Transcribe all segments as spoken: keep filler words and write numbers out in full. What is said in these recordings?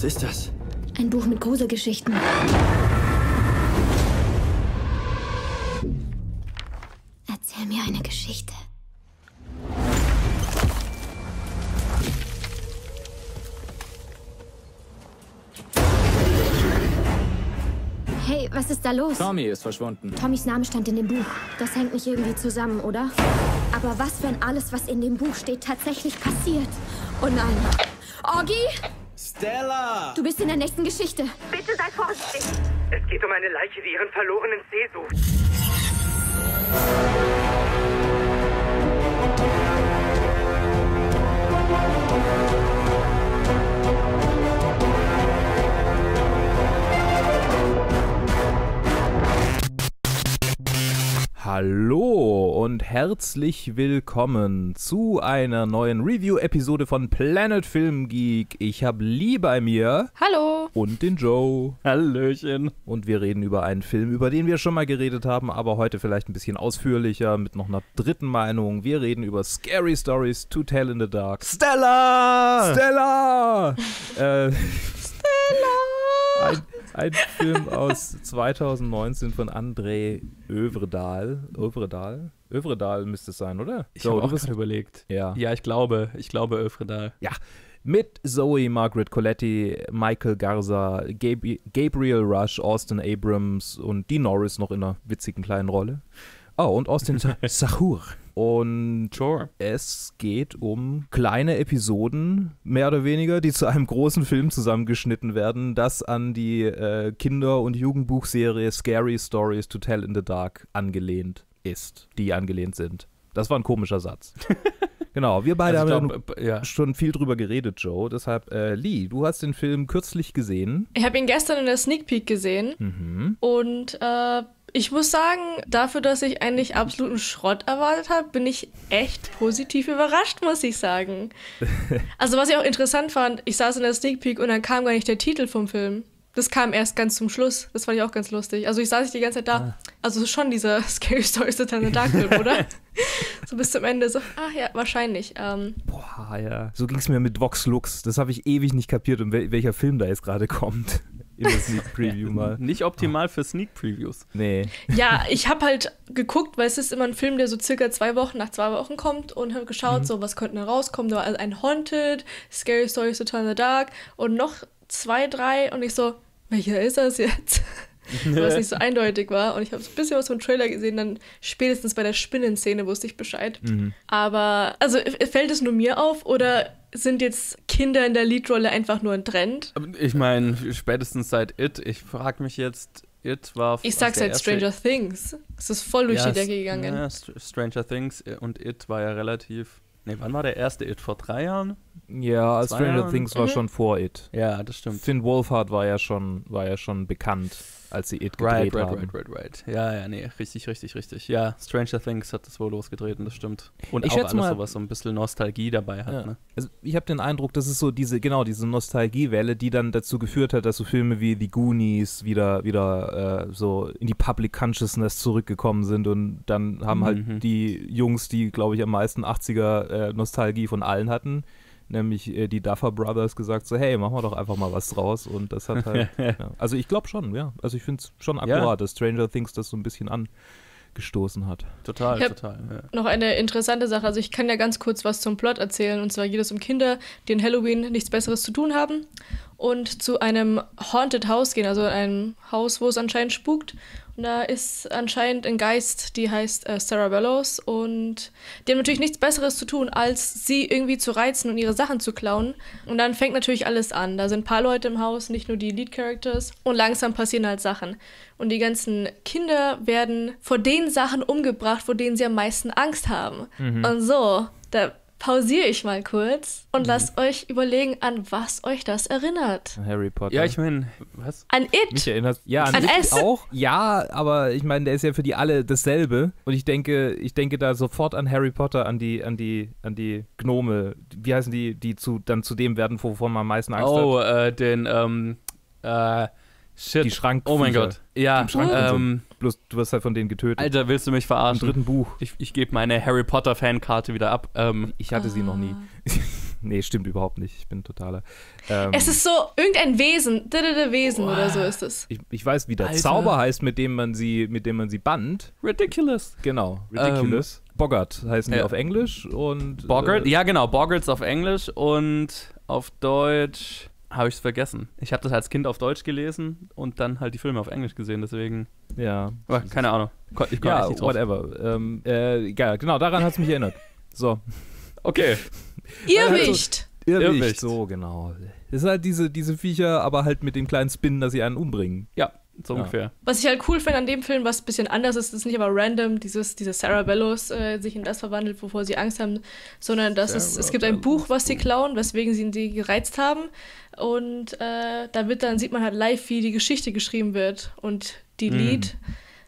Was ist das? Ein Buch mit Gruselgeschichten. Erzähl mir eine Geschichte. Hey, was ist da los? Tommy ist verschwunden. Tommys Name stand in dem Buch. Das hängt nicht irgendwie zusammen, oder? Aber was, wenn alles, was in dem Buch steht, tatsächlich passiert? Oh nein. Orgi? Stella! Du bist in der nächsten Geschichte. Bitte sei vorsichtig. Es geht um eine Leiche, die ihren verlorenen See sucht. Hallo und herzlich willkommen zu einer neuen Review-Episode von Planet Film Geek. Ich habe Lee bei mir. Hallo. Und den Joe. Hallöchen. Und wir reden über einen Film, über den wir schon mal geredet haben, aber heute vielleicht ein bisschen ausführlicher, mit noch einer dritten Meinung. Wir reden über Scary Stories to Tell in the Dark. Stella! Stella! äh, Stella! Ein, ein Film aus zweitausendneunzehn von André Øvredal. Øvredal? Øvredal müsste es sein, oder? Ich so, habe auch was überlegt. Ja. ja, ich glaube. Ich glaube Øvredal. Ja. Mit Zoe, Margaret Colletti, Michael Garza, Gab- Gabriel Rush, Austin Abrams und Dean Norris noch in einer witzigen kleinen Rolle. Oh, und Austin Sahur. Und sure. Es geht um kleine Episoden, mehr oder weniger, die zu einem großen Film zusammengeschnitten werden, das an die äh, Kinder- und Jugendbuchserie Scary Stories to Tell in the Dark angelehnt ist, die angelehnt sind. Das war ein komischer Satz. Genau, wir beide also haben glaub, ja. schon viel drüber geredet, Joe. Deshalb, äh, Lee, du hast den Film kürzlich gesehen. Ich habe ihn gestern in der Sneak Peek gesehen. Mhm. Und äh, ich muss sagen, dafür, dass ich eigentlich absoluten Schrott erwartet habe, bin ich echt positiv überrascht, muss ich sagen. Also was ich auch interessant fand, ich saß in der Sneak Peek und dann kam gar nicht der Titel vom Film. Das kam erst ganz zum Schluss. Das fand ich auch ganz lustig. Also ich saß ich die ganze Zeit da. Ah. Also schon dieser Scary Stories to Tell in the Dark Film, oder? So bis zum Ende so, ach ja, wahrscheinlich. Ähm. Boah, ja. So ging es mir mit Vox Lux. Das habe ich ewig nicht kapiert, um wel- welcher Film da jetzt gerade kommt. In der Sneak Preview mal. Nicht optimal für Sneak Previews. Nee. Ja, ich habe halt geguckt, weil es ist immer ein Film, der so circa zwei Wochen, nach zwei Wochen kommt und habe geschaut, mhm. so, was könnte da rauskommen? Da war also ein Haunted, Scary Stories to Tell in the Dark und noch zwei, drei und ich so, welcher ist das jetzt? Weil es nicht so eindeutig war und ich habe so ein bisschen was vom Trailer gesehen, dann spätestens bei der Spinnenszene wusste ich Bescheid. Mhm. Aber, also fällt es nur mir auf oder sind jetzt Kinder in der Leadrolle einfach nur ein Trend? Ich meine, spätestens seit It, ich frage mich jetzt, It war... Ich sag's seit Stranger Things. Es ist voll durch ja, die Decke gegangen. Ja, Stranger Things und It war ja relativ... Nee, wann war der erste It? Vor drei Jahren? Ja, Zwei Stranger Jahren? Things war mhm. schon vor It. Ja, das stimmt. Finn Wolfhard war ja schon, war ja schon bekannt, als sie It gedreht right, right, haben. Right, right, right, right. Ja, ja, nee, richtig, richtig, richtig. Ja, Stranger Things hat das wohl losgetreten, das stimmt. Und ich auch alles mal, sowas, so ein bisschen Nostalgie dabei hat. Ja. Ne? Also ich habe den Eindruck, das ist so diese, genau, diese Nostalgiewelle, die dann dazu geführt hat, dass so Filme wie The Goonies wieder, wieder äh, so in die Public Consciousness zurückgekommen sind und dann haben halt mhm. die Jungs, die, glaube ich, am meisten achtziger äh, Nostalgie von allen hatten, nämlich äh, die Duffer Brothers gesagt, so hey, machen wir doch einfach mal was draus und das hat halt, ja. Also ich glaube schon, ja, also ich finde es schon akkurat, ja. dass Stranger Things das so ein bisschen angestoßen hat. Total, total. Ja. Noch eine interessante Sache, also ich kann ja ganz kurz was zum Plot erzählen und zwar geht es um Kinder, die an Halloween nichts Besseres zu tun haben und zu einem Haunted House gehen, also einem Haus, wo es anscheinend spukt. Da ist anscheinend ein Geist, die heißt äh, Sarah Bellows und die haben natürlich nichts Besseres zu tun, als sie irgendwie zu reizen und ihre Sachen zu klauen. Und dann fängt natürlich alles an. Da sind ein paar Leute im Haus, nicht nur die Lead-Characters und langsam passieren halt Sachen. Und die ganzen Kinder werden vor den Sachen umgebracht, vor denen sie am meisten Angst haben. Mhm. Und so, da pausiere ich mal kurz und mhm. lasst euch überlegen, an was euch das erinnert. Harry Potter. Ja, ich meine, was? An It. Mich erinnert, ja, an, an It S- auch. Ja, aber ich meine, der ist ja für die alle dasselbe. Und ich denke, ich denke da sofort an Harry Potter, an die, an die, an die Gnome. Wie heißen die, die zu, dann zu dem werden, wovon man am meisten Angst oh, hat? Oh, äh, den, ähm, äh, shit. Die Schrank. Oh mein Gott. Ja, im Schrank ähm, so. Bloß du wirst halt von denen getötet. Alter, willst du mich verarschen? Im dritten Buch. Ich, ich gebe meine Harry Potter Fankarte wieder ab. Ähm, ich hatte ah. sie noch nie. Nee, stimmt überhaupt nicht. Ich bin totaler. Ähm, es ist so irgendein Wesen. Wesen oh, oder so ist es. Ich, ich weiß, wie der Alter. Zauber heißt, mit dem man sie, mit dem man sie bannt. Ridiculous. Genau. Ridiculous. Ähm, Boggart heißen die äh, auf Englisch und. Boggart? Äh, ja, genau. Boggarts auf Englisch und auf Deutsch habe ich es vergessen. Ich habe das als Kind auf Deutsch gelesen und dann halt die Filme auf Englisch gesehen, deswegen. Ja. Aber keine Ahnung. Ich komme ja, nicht drauf. Whatever. Ähm, äh, ja, genau, daran hat es mich erinnert. So. Okay. Irrwicht. Also, Irrwicht. Irrwicht, so genau. Es ist halt diese, diese Viecher, aber halt mit dem kleinen Spin, dass sie einen umbringen. Ja, so ja. ungefähr. Was ich halt cool finde an dem Film, was ein bisschen anders ist, ist nicht aber random, dieses, diese Sarah Bellows äh, sich in das verwandelt, wovor sie Angst haben, sondern dass es, es gibt ein Buch, was sie klauen, weswegen sie die gereizt haben. Und äh, da wird dann, sieht man halt live, wie die Geschichte geschrieben wird. Und die mhm. Lied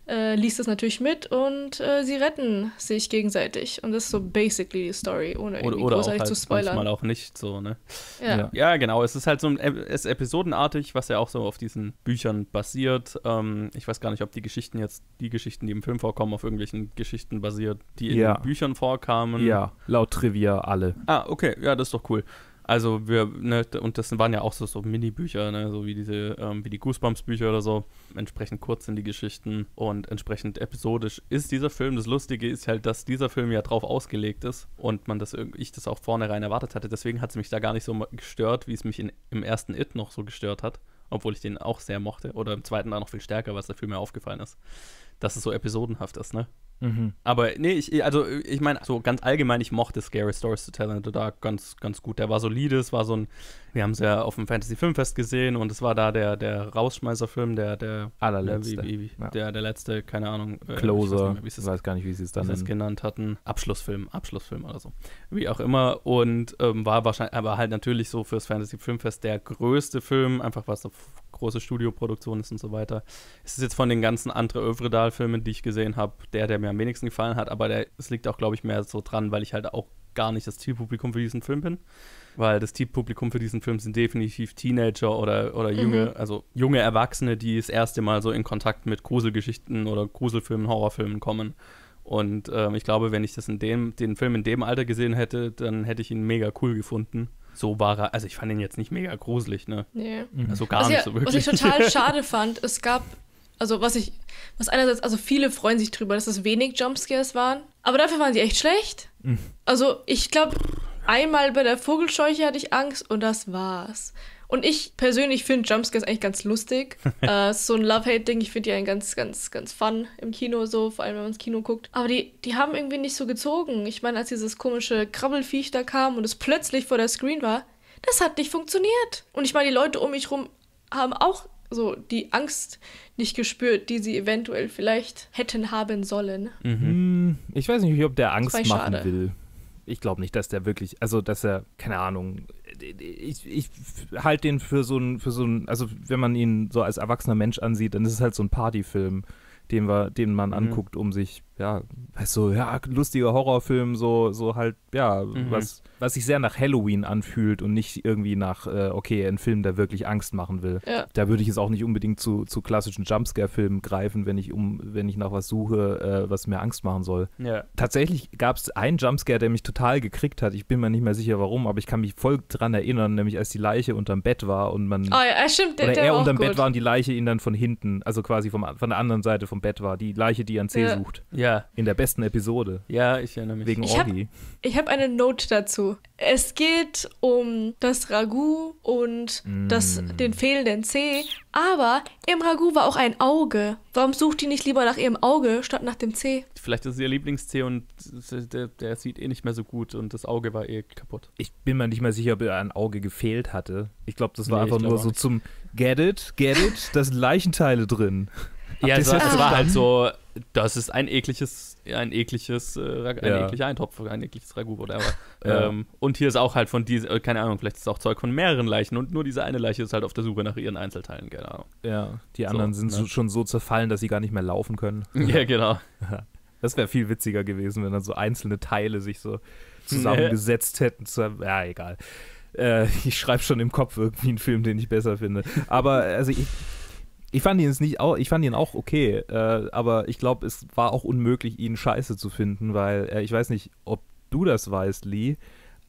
Äh, liest das natürlich mit und äh, sie retten sich gegenseitig. Und das ist so basically die Story, ohne irgendwie oder, oder großartig auch halt zu spoilern. Manchmal auch nicht so, ne? Ja. Ja. ja, genau. Es ist halt so ein, es ist episodenartig, was ja auch so auf diesen Büchern basiert. Ähm, ich weiß gar nicht, ob die Geschichten jetzt, die Geschichten, die im Film vorkommen, auf irgendwelchen Geschichten basiert, die in ja. den Büchern vorkamen. Ja, laut Trivia alle. Ah, okay. Ja, das ist doch cool. Also wir, ne, und das waren ja auch so, so Mini-Bücher, ne, so wie diese, ähm, wie die Goosebumps-Bücher oder so. Entsprechend kurz sind die Geschichten und entsprechend episodisch ist dieser Film. Das Lustige ist halt, dass dieser Film ja drauf ausgelegt ist und man das irgendwie, ich das auch vornherein erwartet hatte. Deswegen hat es mich da gar nicht so gestört, wie es mich in, im ersten It noch so gestört hat, obwohl ich den auch sehr mochte. Oder im zweiten da noch viel stärker, was da viel mehr aufgefallen ist. Dass es so episodenhaft ist, ne? Mhm. Aber nee, ich, also ich meine, so ganz allgemein, ich mochte Scary Stories to Tell in the Dark ganz, ganz gut. Der war solide, es war so ein, wir haben es ja auf dem Fantasy-Filmfest gesehen und es war da der, der Rausschmeißerfilm, der, der allerletzte, der, wie, wie, ja. der, der letzte, keine Ahnung. Closer, ich weiß, mehr, weiß gar nicht, wie sie es dann genannt hatten. Abschlussfilm, Abschlussfilm oder so, wie auch immer. Und ähm, war wahrscheinlich, aber halt natürlich so fürs Fantasy-Filmfest der größte Film, einfach was da große Studioproduktion ist und so weiter. Es ist jetzt von den ganzen André Øvredal-Filmen, die ich gesehen habe, der, der mir am wenigsten gefallen hat, aber es liegt auch, glaube ich, mehr so dran, weil ich halt auch gar nicht das Zielpublikum für diesen Film bin, weil das Zielpublikum für diesen Film sind definitiv Teenager oder, oder junge, mhm. also junge Erwachsene, die das erste Mal so in Kontakt mit Gruselgeschichten oder Gruselfilmen, Horrorfilmen kommen. Und ähm, ich glaube, wenn ich das in dem, den Film in dem Alter gesehen hätte, dann hätte ich ihn mega cool gefunden. So war er, also ich fand ihn jetzt nicht mega gruselig, ne? Nee. Also gar was nicht ich, so wirklich. Was ich total schade fand, es gab, also was ich, was einerseits, also viele freuen sich drüber, dass es wenig Jumpscares waren, aber dafür waren die echt schlecht. Mhm. Also ich glaube, einmal bei der Vogelscheuche hatte ich Angst und das war's. Und ich persönlich finde Jumpscares eigentlich ganz lustig. äh, so ein Love-Hate-Ding, ich finde die einen ganz, ganz, ganz fun im Kino so, vor allem, wenn man ins Kino guckt. Aber die, die haben irgendwie nicht so gezogen. Ich meine, als dieses komische Krabbelfiech da kam und es plötzlich vor der Screen war, das hat nicht funktioniert. Und ich meine, die Leute um mich rum haben auch so die Angst nicht gespürt, die sie eventuell vielleicht hätten haben sollen. Mhm. Ich weiß nicht, ob der Angst machen will. Ich glaube nicht, dass der wirklich, also dass er, keine Ahnung, ich, ich halte den für so ein, für so ein, also wenn man ihn so als erwachsener Mensch ansieht, dann ist es halt so ein Partyfilm, den, wir, den man mhm. anguckt, um sich, ja, weißt du, ja, lustiger Horrorfilm, so, so halt, ja, mhm. was, was sich sehr nach Halloween anfühlt und nicht irgendwie nach, äh, okay, ein Film, der wirklich Angst machen will. Ja. Da würde ich jetzt auch nicht unbedingt zu, zu klassischen Jumpscare-Filmen greifen, wenn ich, um, wenn ich nach was suche, äh, was mir Angst machen soll. Ja. Tatsächlich gab es einen Jumpscare, der mich total gekriegt hat. Ich bin mir nicht mehr sicher, warum, aber ich kann mich voll dran erinnern, nämlich als die Leiche unterm Bett war und man, oh ja, stimmt, der, oder der er unterm gut. Bett war und die Leiche ihn dann von hinten, also quasi vom, von der anderen Seite vom Bett war, die Leiche, die an C ja. sucht. Ja. In der besten Episode. Ja, ich erinnere mich. Wegen Orgi. Ich habe hab eine Note dazu. Es geht um das Ragout und mm. das, den fehlenden Zeh, aber im Ragout war auch ein Auge. Warum sucht die nicht lieber nach ihrem Auge statt nach dem Zeh? Vielleicht ist es ihr Lieblingszeh und der, der sieht eh nicht mehr so gut und das Auge war eh kaputt. Ich bin mir nicht mehr sicher, ob er ein Auge gefehlt hatte. Ich glaube, das war nee, einfach nur so nicht. Zum Get it, get it, da sind Leichenteile drin. Ja, das, das war halt so, das ist ein ekliges, ein ekliges, äh, ein ja. ekliger Eintopf, ein ekliges Ragout, whatever. Ja. Ähm, und hier ist auch halt von diese, keine Ahnung, vielleicht ist es auch Zeug von mehreren Leichen und nur diese eine Leiche ist halt auf der Suche nach ihren Einzelteilen, keine Ahnung. Ja, die anderen so, sind ne? schon so zerfallen, dass sie gar nicht mehr laufen können. Ja, genau. Das wäre viel witziger gewesen, wenn dann so einzelne Teile sich so zusammengesetzt hätten. Ja, egal. Äh, ich schreibe schon im Kopf irgendwie einen Film, den ich besser finde. Aber, also ich... Ich fand ihn jetzt nicht auch, ich fand ihn auch okay, äh, aber ich glaube, es war auch unmöglich, ihn scheiße zu finden, weil äh, ich weiß nicht, ob du das weißt, Lee,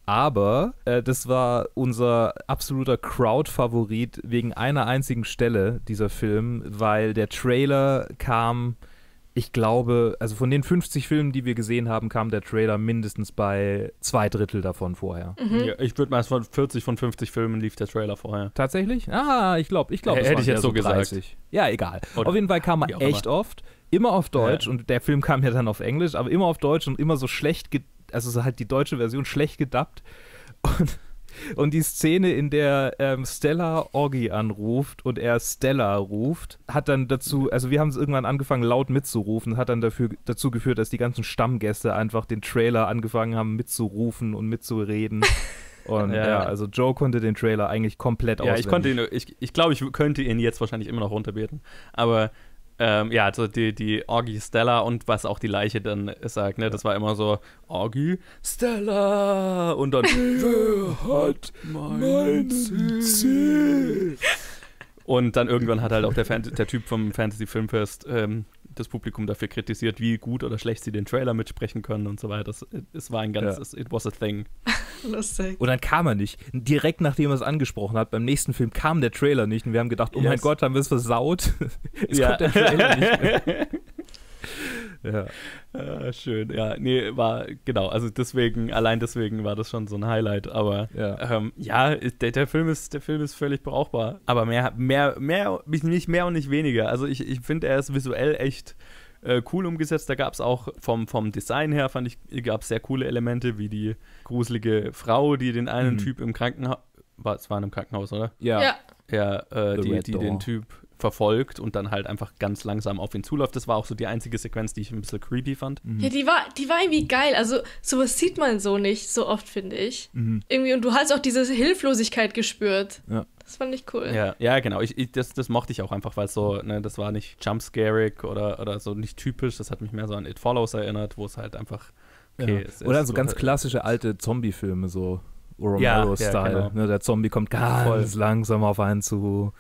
Aber äh, das war unser absoluter Crowd-Favorit wegen einer einzigen Stelle, dieser Film, weil der Trailer kam, ich glaube, also von den fünfzig Filmen, die wir gesehen haben, kam der Trailer mindestens bei zwei Drittel davon vorher. Mhm. Ja, ich würde mal von vierzig von fünfzig Filmen lief der Trailer vorher. Tatsächlich? Ah, ich glaube, ich glaube, äh, hätte ich jetzt so gesagt. Ja, egal. Und auf jeden Fall kam er echt immer. oft, immer auf Deutsch ja. und der Film kam ja dann auf Englisch, aber immer auf Deutsch und immer so schlecht ge- also so halt die deutsche Version schlecht gedubbt. Und, und die Szene, in der ähm, Stella Oggy anruft und er Stella ruft, hat dann dazu, also wir haben es irgendwann angefangen laut mitzurufen, hat dann dafür, dazu geführt, dass die ganzen Stammgäste einfach den Trailer angefangen haben mitzurufen und mitzureden. Und ja, ja, also Joe konnte den Trailer eigentlich komplett ja, auswendig. Ich konnte ihn, ich, ich glaube, ich könnte ihn jetzt wahrscheinlich immer noch runterbeten, aber Ähm, ja, also die, die Oggy Stella und was auch die Leiche dann sagt, ne? Das war immer so Oggy Stella und dann wer hat meinen Zeh? Und dann irgendwann hat halt auch der, Fan- der Typ vom Fantasy-Filmfest ähm, das Publikum dafür kritisiert, wie gut oder schlecht sie den Trailer mitsprechen können und so weiter. Das, es war ein ganzes, ja. It was a thing. Lustig. Und dann kam er nicht. Direkt nachdem er es angesprochen hat, beim nächsten Film kam der Trailer nicht und wir haben gedacht, oh yes. mein Gott, haben wir es versaut. Es ja. kommt der Trailer nicht mehr. Ja. Ah, schön, ja, nee, war, genau, also deswegen, allein deswegen war das schon so ein Highlight, aber ja, ähm, ja der, der, Film ist, der Film ist völlig brauchbar, aber mehr, mehr, mehr, nicht mehr und nicht weniger, also ich, ich finde, er ist visuell echt äh, cool umgesetzt, da gab es auch vom, vom Design her, fand ich, gab es sehr coole Elemente, wie die gruselige Frau, die den einen mhm. Typ im Krankenhaus, es war in einem Krankenhaus, oder? Ja. Ja, ja äh, die, die den Typ verfolgt und dann halt einfach ganz langsam auf ihn zuläuft. Das war auch so die einzige Sequenz, die ich ein bisschen creepy fand. Mhm. Ja, die war, die war irgendwie geil. Also sowas sieht man so nicht so oft, finde ich. Mhm. Irgendwie, und du hast auch diese Hilflosigkeit gespürt. Ja. Das fand ich cool. Ja, ja genau. Ich, ich, das, das mochte ich auch einfach, weil so, ne, das war nicht jumpscarig oder, oder so nicht typisch. Das hat mich mehr so an It Follows erinnert, wo es halt einfach okay ja. ist. Oder so also ganz halt klassische alte Zombie-Filme, so Romero-Style. Ja, ja, genau. Ne, der Zombie kommt ganz Voll. langsam auf einen zu.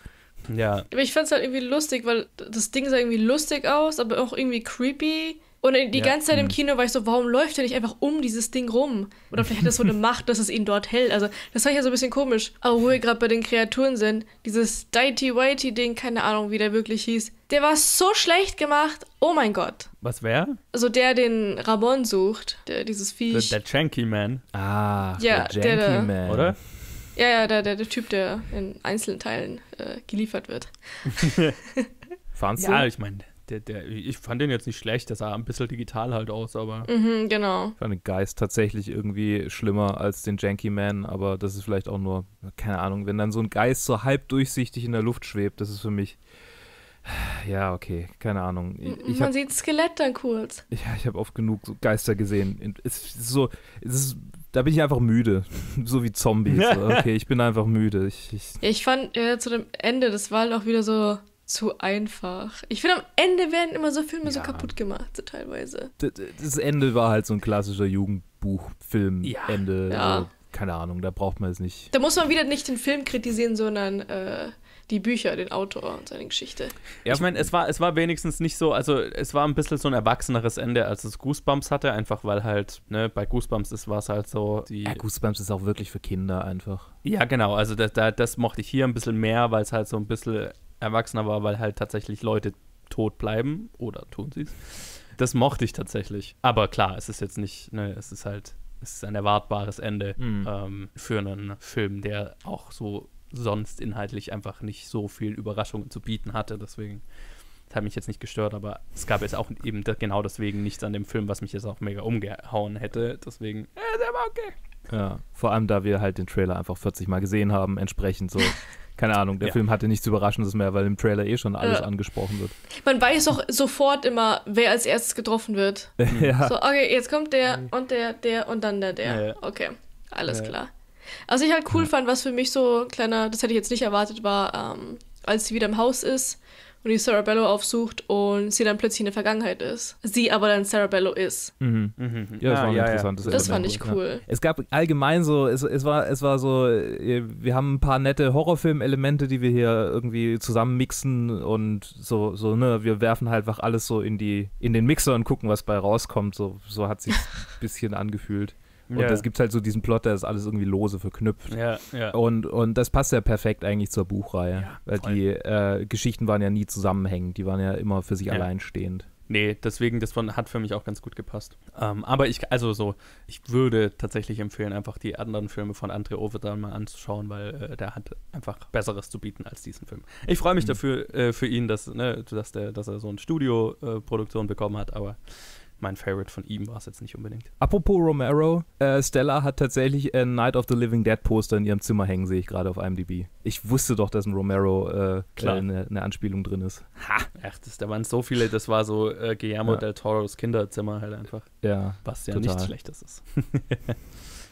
Ja. Aber ich fand's halt irgendwie lustig, weil das Ding sah irgendwie lustig aus, aber auch irgendwie creepy. Und die ja. ganze Zeit im Kino war ich so, warum läuft er nicht einfach um dieses Ding rum? Oder vielleicht hat das so eine Macht, dass es ihn dort hält. Also das fand ich ja so ein bisschen komisch. Aber wo wir gerade bei den Kreaturen sind, dieses Dighty-Whitey-Ding, keine Ahnung, wie der wirklich hieß, der war so schlecht gemacht. Oh mein Gott. Was wer? Also der, den Ramon sucht, der, dieses Viech. Der Janky Man. Ah, ja, der Janky der, Man, oder? Ja, ja, der, der, der Typ, der in einzelnen Teilen äh, geliefert wird. Fandst du? Ja, ich meine, der, der, ich fand den jetzt nicht schlecht, der sah ein bisschen digital halt aus, aber... Mhm, genau. Ich fand den Geist tatsächlich irgendwie schlimmer als den Janky Man, aber das ist vielleicht auch nur, keine Ahnung, wenn dann so ein Geist so halb durchsichtig in der Luft schwebt, das ist für mich... Ja, okay, keine Ahnung. Ich, ich Man hab, sieht Skelett dann kurz. Ja, ich habe oft genug so Geister gesehen. Es ist so, es ist, da bin ich einfach müde. So wie Zombies. Okay, ich bin einfach müde. Ich, ich, ja, ich fand ja, zu dem Ende, das war halt auch wieder so zu einfach. Ich finde, am Ende werden immer so Filme ja. so kaputt gemacht, so teilweise. Das, das Ende war halt so ein klassischer Jugendbuchfilm-Ende. Ja. Ja. Also, keine Ahnung, da braucht man es nicht. Da muss man wieder nicht den Film kritisieren, sondern... Äh, die Bücher, den Autor und seine Geschichte. Ja, ich meine, es war, es war wenigstens nicht so, also es war ein bisschen so ein erwachseneres Ende, als es Goosebumps hatte, einfach weil halt, ne, bei Goosebumps war es halt so die... Ja, Goosebumps ist auch wirklich für Kinder einfach. Ja, genau, also das, das, das mochte ich hier ein bisschen mehr, weil es halt so ein bisschen erwachsener war, weil halt tatsächlich Leute tot bleiben, oder tun sie es. Das mochte ich tatsächlich. Aber klar, es ist jetzt nicht, ne, es ist halt, es ist ein erwartbares Ende mhm. ähm, für einen Film, der auch so sonst inhaltlich einfach nicht so viel Überraschungen zu bieten hatte, deswegen das hat mich jetzt nicht gestört, aber es gab jetzt auch eben genau deswegen nichts an dem Film, was mich jetzt auch mega umgehauen hätte, deswegen äh, der war okay. Ja, vor allem, da wir halt den Trailer einfach vierzig Mal gesehen haben, entsprechend so, keine Ahnung, der ja. Film hatte nichts Überraschendes mehr, weil im Trailer eh schon alles ja. angesprochen wird. Man weiß doch sofort immer, wer als erstes getroffen wird. ja. So, okay, jetzt kommt der und der, der und dann der, der. Ja. Okay, alles ja. klar. Was ich halt cool fand, was für mich so ein kleiner, das hätte ich jetzt nicht erwartet, war, ähm, als sie wieder im Haus ist und die Sarah Bellows aufsucht und sie dann plötzlich in der Vergangenheit ist. Sie aber dann Sarah Bellows ist. Mhm. Mhm. Ja, das ah, war ein ja, interessantes ja. Das fand ich cool. Ja. Es gab allgemein so, es, es, war, es war so, wir haben ein paar nette Horrorfilm-Elemente, die wir hier irgendwie zusammenmixen und so, so ne, wir werfen halt einfach alles so in, die, in den Mixer und gucken, was bei rauskommt. So, so hat es sich ein bisschen angefühlt. Und es ja. gibt halt so diesen Plot, da ist alles irgendwie lose verknüpft. Ja, ja. Und, und das passt ja perfekt eigentlich zur Buchreihe. Ja, weil die äh, Geschichten waren ja nie zusammenhängend, die waren ja immer für sich ja. alleinstehend. Nee, deswegen, das von, hat für mich auch ganz gut gepasst. Ähm, aber ich, also so, ich würde tatsächlich empfehlen, einfach die anderen Filme von André Øvredal mal anzuschauen, weil äh, der hat einfach Besseres zu bieten als diesen Film. Ich freue mich mhm. dafür, äh, für ihn, dass, ne, dass, der, dass er so eine Studio-Produktion äh, bekommen hat, aber mein Favorite von ihm war es jetzt nicht unbedingt. Apropos Romero, äh, Stella hat tatsächlich ein Night of the Living Dead Poster in ihrem Zimmer hängen, sehe ich gerade auf IMDb. Ich wusste doch, dass ein Romero äh, Klar. eine, eine Anspielung drin ist. Ha! Ach, das, da waren so viele, das war so äh, Guillermo ja. del Toros Kinderzimmer halt einfach. Ja, was ja total. Nichts Schlechtes ist.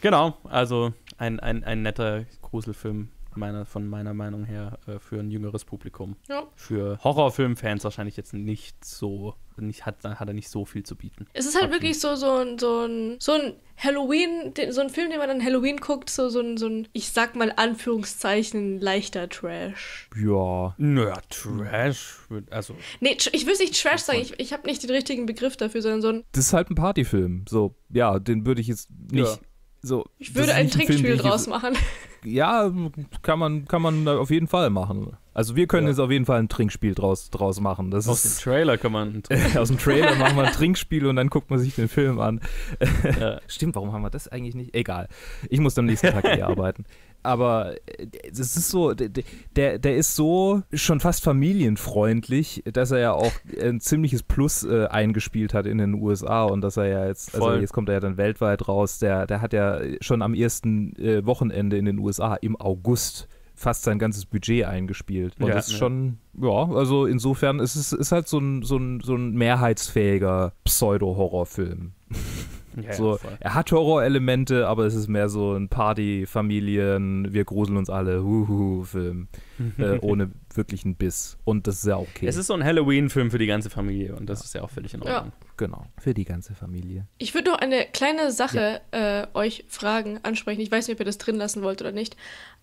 Genau, also ein, ein, ein netter Gruselfilm. Meiner, von meiner Meinung her äh, für ein jüngeres Publikum. Ja. Für Horrorfilmfans wahrscheinlich jetzt nicht so, nicht, hat, hat er nicht so viel zu bieten. Es ist halt hat wirklich so, so, ein, so, ein, so ein Halloween, so ein Film, den man an Halloween guckt, so, so, ein, so ein, ich sag mal Anführungszeichen, leichter Trash. Ja. Naja, Trash. Also. Nee, ich will nicht Trash sagen, ich, ich habe nicht den richtigen Begriff dafür, sondern so ein. Das ist halt ein Partyfilm. So, ja, den würde ich jetzt nicht. Ja. So, ich würde ein Trinkspiel draus machen. Ja, kann man, kann man auf jeden Fall machen. Also wir können ja. jetzt auf jeden Fall ein Trinkspiel draus, draus machen. Das aus ist, dem Trailer kann man ein aus dem Trailer machen wir ein Trinkspiel und dann guckt man sich den Film an. Ja. Stimmt, warum haben wir das eigentlich nicht? Egal, ich muss am nächsten Tag hier arbeiten. Aber es ist so, der, der ist so schon fast familienfreundlich, dass er ja auch ein ziemliches Plus äh, eingespielt hat in den U S A und dass er ja jetzt, also Voll. jetzt kommt er ja dann weltweit raus, der, der hat ja schon am ersten äh, Wochenende in den U S A im August fast sein ganzes Budget eingespielt. Und ja, das ist ja. schon, ja, also insofern ist es ist halt so ein, so ein, so ein mehrheitsfähiger Pseudo-Horrorfilm. Ja, so, ja, er hat Horror-Elemente, aber es ist mehr so ein Party, Familien, wir gruseln uns alle, Huhu-Film, äh, ohne wirklichen Biss. Und das ist ja okay. Es ist so ein Halloween-Film für die ganze Familie und das ja. ist ja auch völlig in Ordnung. Ja. Genau, für die ganze Familie. Ich würde noch eine kleine Sache ja. äh, euch fragen, ansprechen. Ich weiß nicht, ob ihr das drin lassen wollt oder nicht,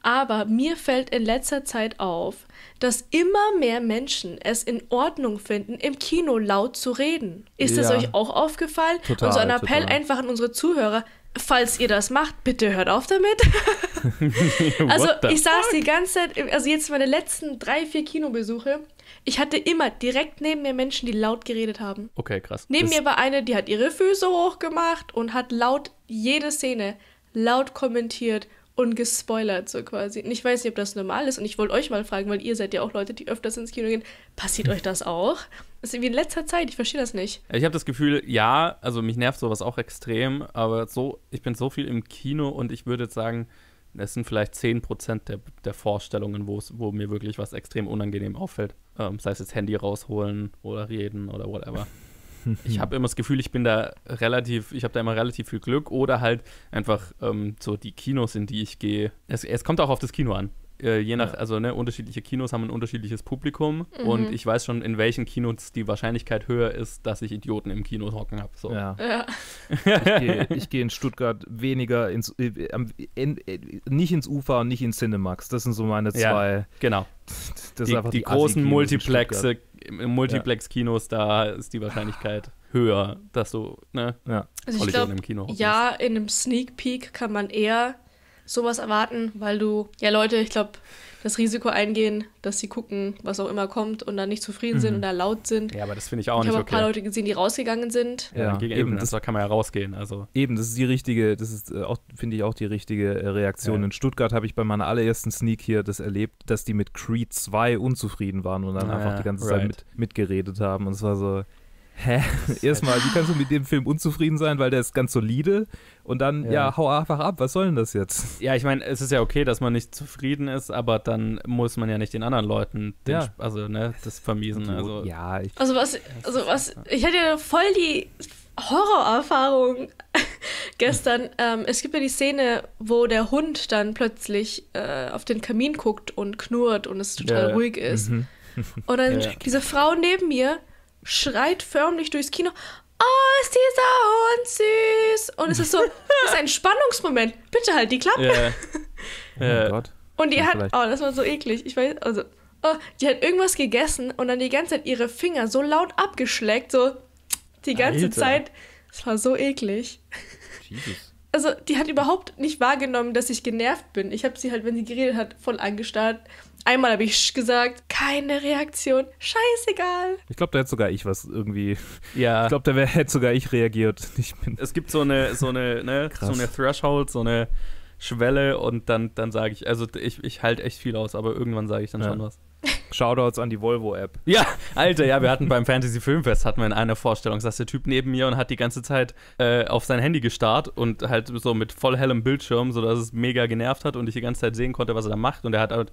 aber mir fällt in letzter Zeit auf, dass immer mehr Menschen es in Ordnung finden, im Kino laut zu reden. Ist ja. das euch auch aufgefallen? Total, und so ein Appell total. einfach an unsere Zuhörer, falls ihr das macht, bitte hört auf damit. Also ich saß die ganze Zeit, also jetzt meine letzten drei, vier Kinobesuche, ich hatte immer direkt neben mir Menschen, die laut geredet haben. Okay, krass. Neben das mir war eine, die hat ihre Füße hochgemacht und hat laut jede Szene laut kommentiert und gespoilert, so quasi. Und ich weiß nicht, ob das normal ist. Und ich wollte euch mal fragen, weil ihr seid ja auch Leute, die öfters ins Kino gehen. Passiert euch das auch? Das ist irgendwie in letzter Zeit. Ich verstehe das nicht. Ich habe das Gefühl, ja, also mich nervt sowas auch extrem. Aber so, ich bin so viel im Kino und ich würde jetzt sagen, es sind vielleicht zehn Prozent der, der Vorstellungen, wo mir wirklich was extrem unangenehm auffällt. Ähm, sei es jetzt Handy rausholen oder reden oder whatever. Ich habe immer das Gefühl, ich bin da relativ, ich habe da immer relativ viel Glück oder halt einfach ähm, so die Kinos, in die ich gehe. Es, es kommt auch auf das Kino an. Äh, je nach, ja. also ne, unterschiedliche Kinos haben ein unterschiedliches Publikum mhm. und ich weiß schon, in welchen Kinos die Wahrscheinlichkeit höher ist, dass ich Idioten im Kino hocken habe. So. Ja. Ja. Ich gehe ich geh in Stuttgart weniger ins, äh, in, äh, nicht ins U F A und nicht ins Cinemax. Das sind so meine zwei. Ja, genau. Das die, die, die großen Multiplexe, Multiplex-Kinos, da ist die Wahrscheinlichkeit höher, dass du, ne? Ja, also ich glaub, in einem Kino ja, in einem Sneak Peek kann man eher sowas erwarten, weil du, ja Leute, ich glaube, das Risiko eingehen, dass sie gucken, was auch immer kommt und dann nicht zufrieden mhm. sind und da laut sind. Ja, aber das finde ich auch ich nicht okay. Ich habe ein paar Leute gesehen, die rausgegangen sind. Ja, ja eben, das, da kann man ja rausgehen. Also. Eben, das ist die richtige, das ist auch, finde ich, auch die richtige Reaktion. Ja. In Stuttgart habe ich bei meiner allerersten Sneak hier das erlebt, dass die mit Creed zwei unzufrieden waren und dann ah, einfach die ganze right. Zeit mit, mitgeredet haben und es war so, hä? Erstmal, wie kannst du mit dem Film unzufrieden sein, weil der ist ganz solide und dann, ja, ja hau einfach ab, was soll denn das jetzt? Ja, ich meine, es ist ja okay, dass man nicht zufrieden ist, aber dann muss man ja nicht den anderen Leuten den ja. also, ne, das vermiesen. Also, ja, ich, also, was, also was, ich hatte ja voll die Horrorerfahrung gestern. Ähm, es gibt ja die Szene, wo der Hund dann plötzlich äh, auf den Kamin guckt und knurrt und es total ja. ruhig ist. Mhm. Und dann ja. diese Frau neben mir schreit förmlich durchs Kino, oh, ist dieser Hund süß. Und es ist so, es ist ein Spannungsmoment. Bitte halt die Klappe. Yeah. Oh mein Gott. Und die ja, hat, vielleicht. oh, das war so eklig. Ich weiß, also, oh, die hat irgendwas gegessen und dann die ganze Zeit ihre Finger so laut abgeschleckt, so die ganze Alter. Zeit. Es war so eklig. Jesus. also die hat überhaupt nicht wahrgenommen, dass ich genervt bin. Ich habe sie halt, wenn sie geredet hat, voll angestarrt. Einmal habe ich gesagt, keine Reaktion, scheißegal. Ich glaube, da hätte sogar ich was irgendwie, ja. Ich glaube, da hätte sogar ich reagiert. Ich bin es gibt so eine, so eine, ne, so eine Threshold, so eine Schwelle und dann, dann sage ich, also ich, ich halte echt viel aus, aber irgendwann sage ich dann ja. schon was. Shoutouts an die Volvo-App. Ja, Alter, ja, wir hatten beim Fantasy-Filmfest, hatten wir in einer Vorstellung, saß der Typ neben mir und hat die ganze Zeit äh, auf sein Handy gestarrt und halt so mit voll hellem Bildschirm, sodass es mega genervt hat und ich die ganze Zeit sehen konnte, was er da macht. Und er hat halt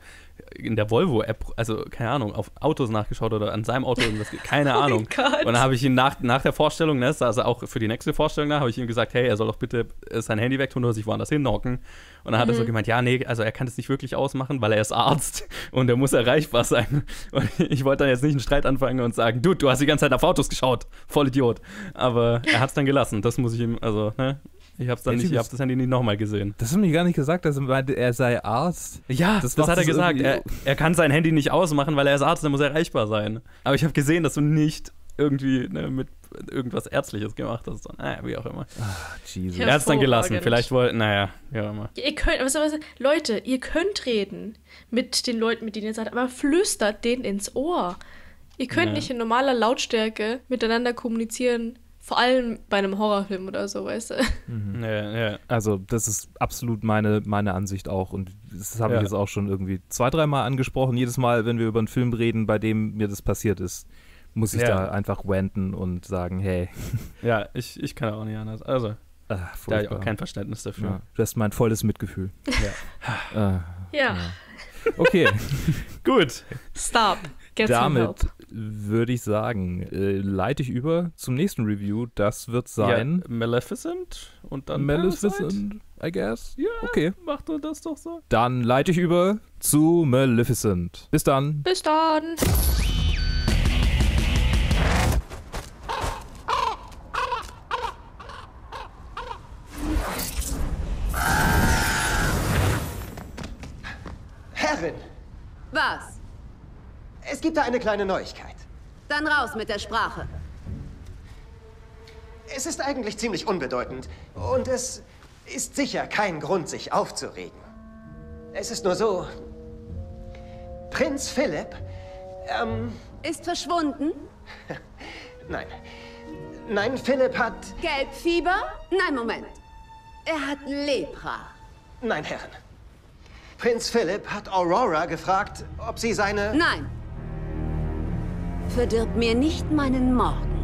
in der Volvo-App, also keine Ahnung, auf Autos nachgeschaut oder an seinem Auto irgendwas, keine Ahnung. Oh mein Gott. Und dann habe ich ihm nach, nach der Vorstellung, ne, saß er auch für die nächste Vorstellung nach, habe ich ihm gesagt, hey, er soll doch bitte sein Handy wegtun oder sich woanders hinhocken. Und dann hat mhm. er so gemeint, ja, nee, also er kann es nicht wirklich ausmachen, weil er ist Arzt und er muss erreichbar sein. Und ich wollte dann jetzt nicht einen Streit anfangen und sagen, Dude, du hast die ganze Zeit auf Autos geschaut, voll Idiot. Aber er hat es dann gelassen, das muss ich ihm, also, ne? Ich hab's dann nicht, ich hab das Handy nicht nochmal gesehen. Das hat mir gar nicht gesagt, dass er meinte, er sei Arzt. Ja, das, das hat er gesagt. Er, er kann sein Handy nicht ausmachen, weil er ist Arzt, er muss erreichbar sein. Aber ich habe gesehen, dass du nicht irgendwie ne, mit irgendwas Ärztliches gemacht hast. Naja, wie auch immer. Ach, Jesus. Er hat's dann gelassen. Vielleicht wollte, naja, wie auch immer. Ihr könnt, was, was, Leute, ihr könnt reden mit den Leuten, mit denen ihr seid, aber flüstert denen ins Ohr. Ihr könnt ja. nicht in normaler Lautstärke miteinander kommunizieren. Vor allem bei einem Horrorfilm oder so, weißt du? Mhm. Ja, ja. Also das ist absolut meine, meine Ansicht auch. Und das habe ja. ich jetzt auch schon irgendwie zwei, dreimal angesprochen. Jedes Mal, wenn wir über einen Film reden, bei dem mir das passiert ist, muss ich ja. da einfach ranten und sagen, hey. Ja, ich, ich kann auch nicht anders. Also, Ach, da habe ich auch kein Verständnis dafür. Ja. Du hast mein volles Mitgefühl. Ja. äh, ja. ja. Okay. Gut. Stop. Get Damit würde ich sagen, äh, leite ich über zum nächsten Review. Das wird sein... Ja, Maleficent und dann Maleficent, Parasite? I guess. Ja, okay. Macht ihr das doch so. Dann leite ich über zu Maleficent. Bis dann. Bis dann. Herrin! Was? Es gibt da eine kleine Neuigkeit. Dann raus mit der Sprache. Es ist eigentlich ziemlich unbedeutend und es ist sicher kein Grund, sich aufzuregen. Es ist nur so, Prinz Philipp, ähm... ist verschwunden? Nein. Nein, Philipp hat... Gelbfieber? Nein, Moment. Er hat Lepra. Nein, Herren. Prinz Philipp hat Aurora gefragt, ob sie seine... Nein. Verdirb mir nicht meinen Morgen.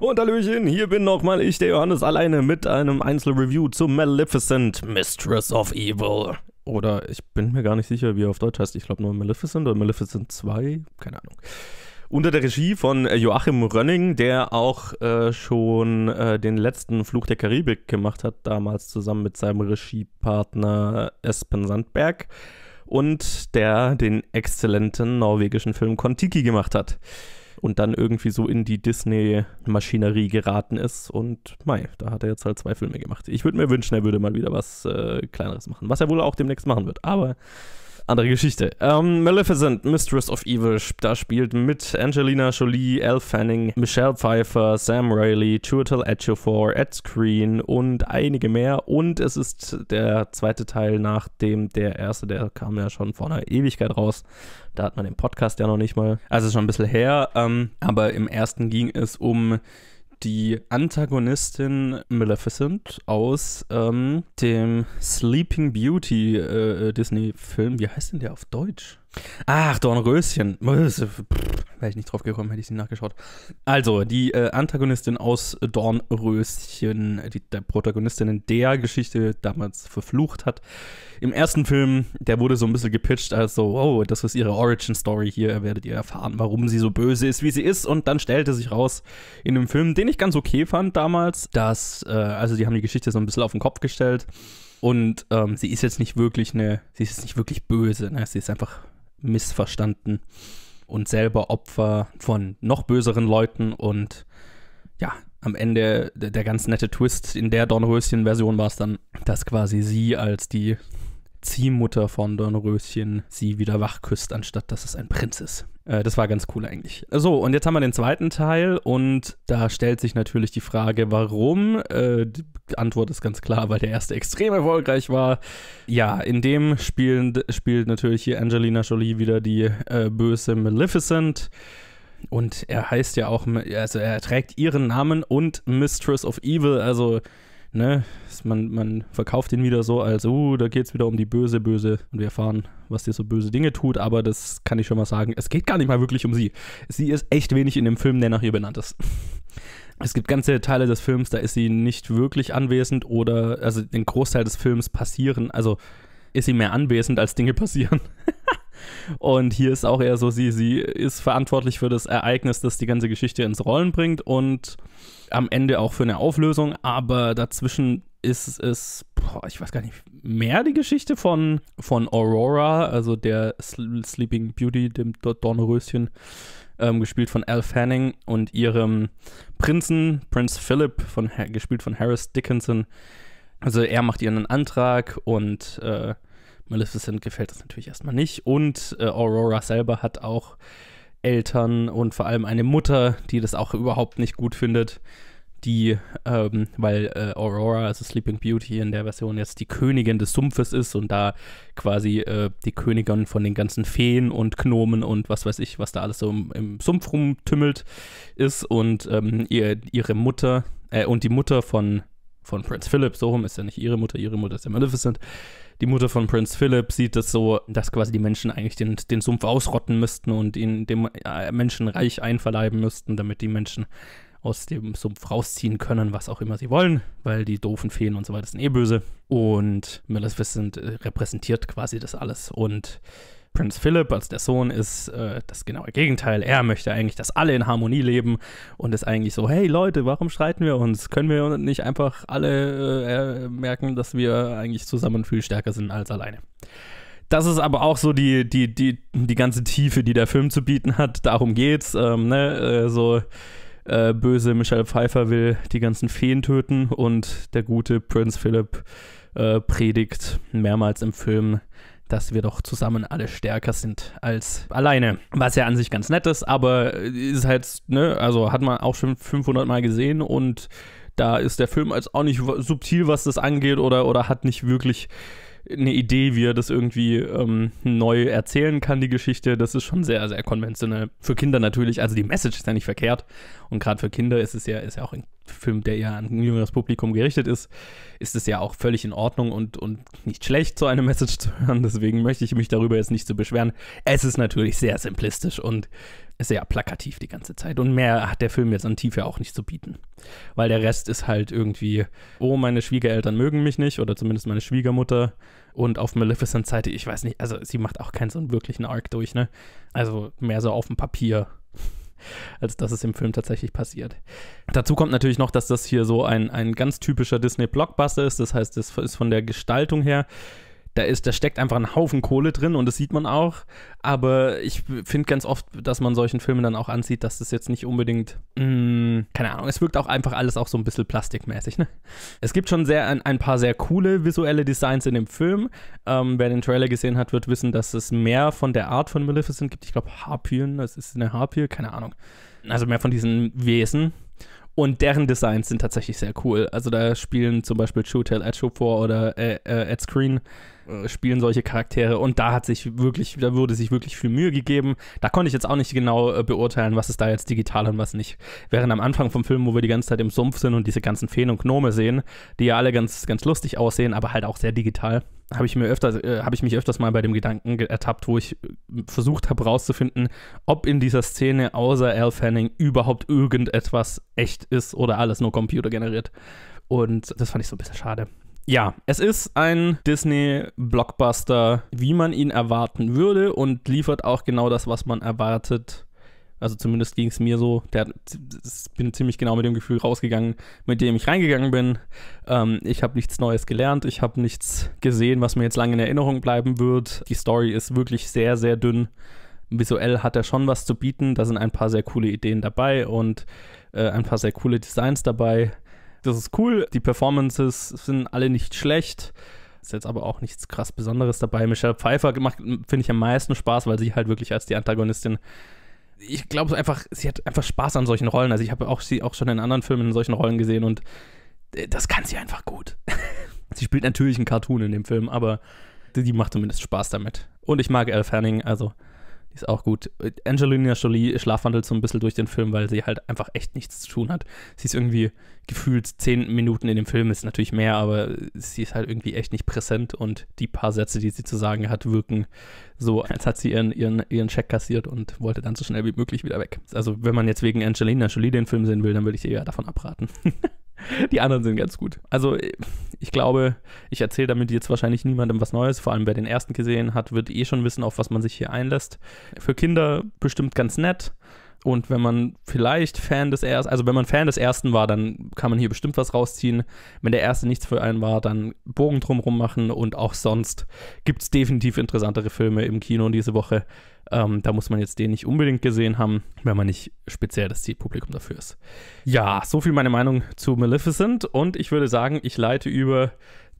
Und Hallöchen, hier bin nochmal ich, der Johannes, alleine mit einem Einzelreview zu Maleficent, Mistress of Evil. Oder ich bin mir gar nicht sicher, wie er auf Deutsch heißt. Ich glaube nur Maleficent oder Maleficent zwei, keine Ahnung. Unter der Regie von Joachim Rönning, der auch äh, schon äh, den letzten Fluch der Karibik gemacht hat, damals zusammen mit seinem Regiepartner Espen Sandberg. Und der den exzellenten norwegischen Film Kon-Tiki gemacht hat und dann irgendwie so in die Disney-Maschinerie geraten ist und mei, da hat er jetzt halt zwei Filme gemacht. Ich würde mir wünschen, er würde mal wieder was äh, Kleineres machen, was er wohl auch demnächst machen wird, aber andere Geschichte. Ähm, Maleficent, Mistress of Evil, da spielt mit Angelina Jolie, Elle Fanning, Michelle Pfeiffer, Sam Riley, Chiwetel Ejiofor, Ed Skrein und einige mehr. Und es ist der zweite Teil nach dem, der erste, der kam ja schon vor einer Ewigkeit raus. Da hat man den Podcast ja noch nicht mal. Also schon ein bisschen her. Ähm, aber im ersten ging es um die Antagonistin Maleficent aus ähm, dem Sleeping Beauty äh, Disney-Film. Wie heißt denn der auf Deutsch? Ach, Dornröschen. Wäre ich nicht drauf gekommen, hätte ich sie nachgeschaut. Also, die äh, Antagonistin aus Dornröschen, die der Protagonistin in der Geschichte damals verflucht hat. Im ersten Film, der wurde so ein bisschen gepitcht als so, wow, das ist ihre Origin-Story hier, werdet ihr erfahren, warum sie so böse ist, wie sie ist. Und dann stellte sich raus in einem Film, den ich ganz okay fand damals, dass, äh, also die haben die Geschichte so ein bisschen auf den Kopf gestellt. Und ähm, sie ist jetzt nicht wirklich eine, sie ist jetzt nicht wirklich böse, ne? Sie ist einfach missverstanden und selber Opfer von noch böseren Leuten und ja, am Ende der, der ganz nette Twist in der Dornröschen-Version war es dann, dass quasi sie als die Ziehmutter von Dornröschen sie wieder wachküsst, anstatt dass es ein Prinz ist. Äh, das war ganz cool eigentlich. So, und jetzt haben wir den zweiten Teil und da stellt sich natürlich die Frage, warum? Äh, die Antwort ist ganz klar, weil der erste extrem erfolgreich war. Ja, in dem spielen, spielt natürlich hier Angelina Jolie wieder die äh, böse Maleficent. Und er heißt ja auch, also er trägt ihren Namen und Mistress of Evil, also ne, man, man verkauft ihn wieder so als, uh, da geht's wieder um die Böse, Böse und wir erfahren, was dir so böse Dinge tut, aber das kann ich schon mal sagen, es geht gar nicht mal wirklich um sie. Sie ist echt wenig in dem Film, der nach ihr benannt ist. Es gibt ganze Teile des Films, da ist sie nicht wirklich anwesend oder, also den Großteil des Films passieren, also ist sie mehr anwesend, als Dinge passieren. Und hier ist auch eher so, sie, sie ist verantwortlich für das Ereignis, das die ganze Geschichte ins Rollen bringt und am Ende auch für eine Auflösung, aber dazwischen ist es, boah, ich weiß gar nicht, mehr die Geschichte von, von Aurora, also der Sleeping Beauty, dem Dornröschen, ähm, gespielt von Elle Fanning und ihrem Prinzen, Prinz Philip, von, gespielt von Harris Dickinson. Also er macht ihren Antrag und äh, Maleficent gefällt das natürlich erstmal nicht. Und äh, Aurora selber hat auch Eltern und vor allem eine Mutter, die das auch überhaupt nicht gut findet, die, ähm, weil äh, Aurora, also Sleeping Beauty in der Version jetzt die Königin des Sumpfes ist und da quasi äh, die Königin von den ganzen Feen und Gnomen und was weiß ich, was da alles so im, im Sumpf rumtümmelt ist und ähm, ihr, ihre Mutter äh, und die Mutter von von Prinz Philip, so rum ist ja nicht ihre Mutter, ihre Mutter ist ja Maleficent. Die Mutter von Prinz Philip sieht das so, dass quasi die Menschen eigentlich den, den Sumpf ausrotten müssten und ihn dem äh, Menschenreich einverleiben müssten, damit die Menschen aus dem Sumpf rausziehen können, was auch immer sie wollen, weil die doofen Feen und so weiter sind eh böse. Und Maleficent äh, repräsentiert quasi das alles. Und Prinz Philip als der Sohn ist äh, das genaue Gegenteil. Er möchte eigentlich, dass alle in Harmonie leben und ist eigentlich so, hey Leute, warum streiten wir uns? Können wir nicht einfach alle äh, merken, dass wir eigentlich zusammen viel stärker sind als alleine? Das ist aber auch so die, die, die, die ganze Tiefe, die der Film zu bieten hat. Darum geht's. Ähm, ne? äh, so äh, böse Michelle Pfeiffer will die ganzen Feen töten und der gute Prinz Philip äh, predigt mehrmals im Film, dass wir doch zusammen alle stärker sind als alleine. Was ja an sich ganz nett ist, aber ist halt, ne, also hat man auch schon fünfhundert Mal gesehen und da ist der Film als auch nicht subtil, was das angeht oder, oder hat nicht wirklich eine Idee, wie er das irgendwie ähm, neu erzählen kann, die Geschichte. Das ist schon sehr, sehr konventionell. Für Kinder natürlich, also die Message ist ja nicht verkehrt und gerade für Kinder ist es ja, ist ja auch ein Film, der ja an ein jüngeres Publikum gerichtet ist, ist es ja auch völlig in Ordnung und, und nicht schlecht, so eine Message zu hören. Deswegen möchte ich mich darüber jetzt nicht so beschweren. Es ist natürlich sehr simplistisch und sehr plakativ die ganze Zeit. Und mehr hat der Film jetzt an Tiefe auch nicht zu bieten. Weil der Rest ist halt irgendwie, oh, meine Schwiegereltern mögen mich nicht oder zumindest meine Schwiegermutter. Und auf Maleficent Seite, ich weiß nicht, also sie macht auch keinen so einen wirklichen Arc durch, ne? Also mehr so auf dem Papier, als dass es im Film tatsächlich passiert. Dazu kommt natürlich noch, dass das hier so ein, ein ganz typischer Disney-Blockbuster ist. Das heißt, das ist von der Gestaltung her, da, ist, da steckt einfach ein Haufen Kohle drin und das sieht man auch. Aber ich finde ganz oft, dass man solchen Filmen dann auch ansieht, dass das jetzt nicht unbedingt, mh, keine Ahnung, es wirkt auch einfach alles auch so ein bisschen plastikmäßig, ne? Es gibt schon sehr, ein, ein paar sehr coole visuelle Designs in dem Film. Ähm, wer den Trailer gesehen hat, wird wissen, dass es mehr von der Art von Maleficent gibt. Ich glaube, Harpien, das ist eine Harpie, keine Ahnung. Also mehr von diesen Wesen. Und deren Designs sind tatsächlich sehr cool. Also da spielen zum Beispiel Chiwetel Ejiofor oder äh, äh, Ed Skrein äh, spielen solche Charaktere. Und da hat sich wirklich, da wurde sich wirklich viel Mühe gegeben. Da konnte ich jetzt auch nicht genau äh, beurteilen, was ist da jetzt digital und was nicht. Während am Anfang vom Film, wo wir die ganze Zeit im Sumpf sind und diese ganzen Feen und Gnome sehen, die ja alle ganz, ganz lustig aussehen, aber halt auch sehr digital, habe ich mir öfters, äh, habe ich mich öfters mal bei dem Gedanken ertappt, wo ich versucht habe rauszufinden, ob in dieser Szene außer Elle Fanning überhaupt irgendetwas echt ist oder alles nur Computer generiert. Und das fand ich so ein bisschen schade. Ja, es ist ein Disney-Blockbuster, wie man ihn erwarten würde und liefert auch genau das, was man erwartet. Also zumindest ging es mir so. Der, ich bin ziemlich genau mit dem Gefühl rausgegangen, mit dem ich reingegangen bin. Ähm, ich habe nichts Neues gelernt. Ich habe nichts gesehen, was mir jetzt lange in Erinnerung bleiben wird. Die Story ist wirklich sehr, sehr dünn. Visuell hat er schon was zu bieten. Da sind ein paar sehr coole Ideen dabei und äh, ein paar sehr coole Designs dabei. Das ist cool. Die Performances sind alle nicht schlecht. ist jetzt aber auch nichts krass Besonderes dabei. Michelle Pfeiffer gemacht, finde ich am meisten Spaß, weil sie halt wirklich als die Antagonistin, ich glaube einfach, sie hat einfach Spaß an solchen Rollen. Also ich habe auch sie auch schon in anderen Filmen in solchen Rollen gesehen und das kann sie einfach gut. Sie spielt natürlich einen Cartoon in dem Film, aber die macht zumindest Spaß damit. Und ich mag Elle Fanning, also die ist auch gut. Angelina Jolie schlafwandelt so ein bisschen durch den Film, weil sie halt einfach echt nichts zu tun hat. Sie ist irgendwie gefühlt zehn Minuten in dem Film, ist natürlich mehr, aber sie ist halt irgendwie echt nicht präsent und die paar Sätze, die sie zu sagen hat, wirken so, als hat sie ihren, ihren, ihren Check kassiert und wollte dann so schnell wie möglich wieder weg. Also wenn man jetzt wegen Angelina Jolie den Film sehen will, dann würde ich eher davon abraten. Die anderen sind ganz gut. Also ich glaube, ich erzähle damit jetzt wahrscheinlich niemandem was Neues. Vor allem wer den ersten gesehen hat, wird eh schon wissen, auf was man sich hier einlässt. Für Kinder bestimmt ganz nett. Und wenn man vielleicht Fan des ersten, also wenn man Fan des ersten war, dann kann man hier bestimmt was rausziehen. Wenn der erste nichts für einen war, dann Bogen drumrum machen. Und auch sonst gibt es definitiv interessantere Filme im Kino diese Woche. Ähm, da muss man jetzt den nicht unbedingt gesehen haben, wenn man nicht speziell das Zielpublikum dafür ist. Ja, so viel meine Meinung zu Maleficent. Und ich würde sagen, ich leite über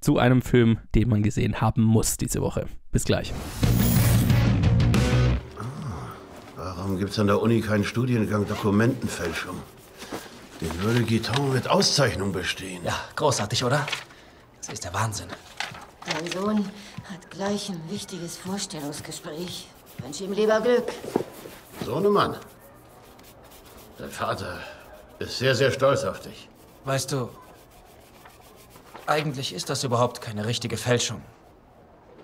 zu einem Film, den man gesehen haben muss diese Woche. Bis gleich. Warum gibt es an der Uni keinen Studiengang Dokumentenfälschung? Den würde Guiton mit Auszeichnung bestehen. Ja, großartig, oder? Das ist der Wahnsinn. Mein Sohn hat gleich ein wichtiges Vorstellungsgespräch. Ich wünsche ihm lieber Glück. Sohnemann, dein Vater ist sehr, sehr stolz auf dich. Weißt du, eigentlich ist das überhaupt keine richtige Fälschung.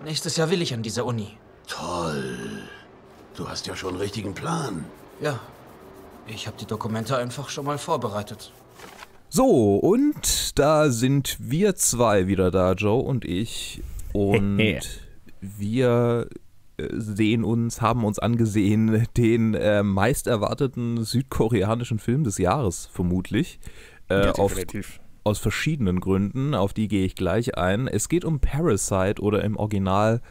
Nächstes Jahr will ich an diese Uni. Toll. Du hast ja schon einen richtigen Plan. Ja, ich habe die Dokumente einfach schon mal vorbereitet. So, und da sind wir zwei wieder da, Joe und ich. Und wir sehen uns, haben uns angesehen, den äh, meist erwarteten südkoreanischen Film des Jahres, vermutlich. Äh, ja, auf, aus verschiedenen Gründen, auf die gehe ich gleich ein. Es geht um Parasite oder im Original...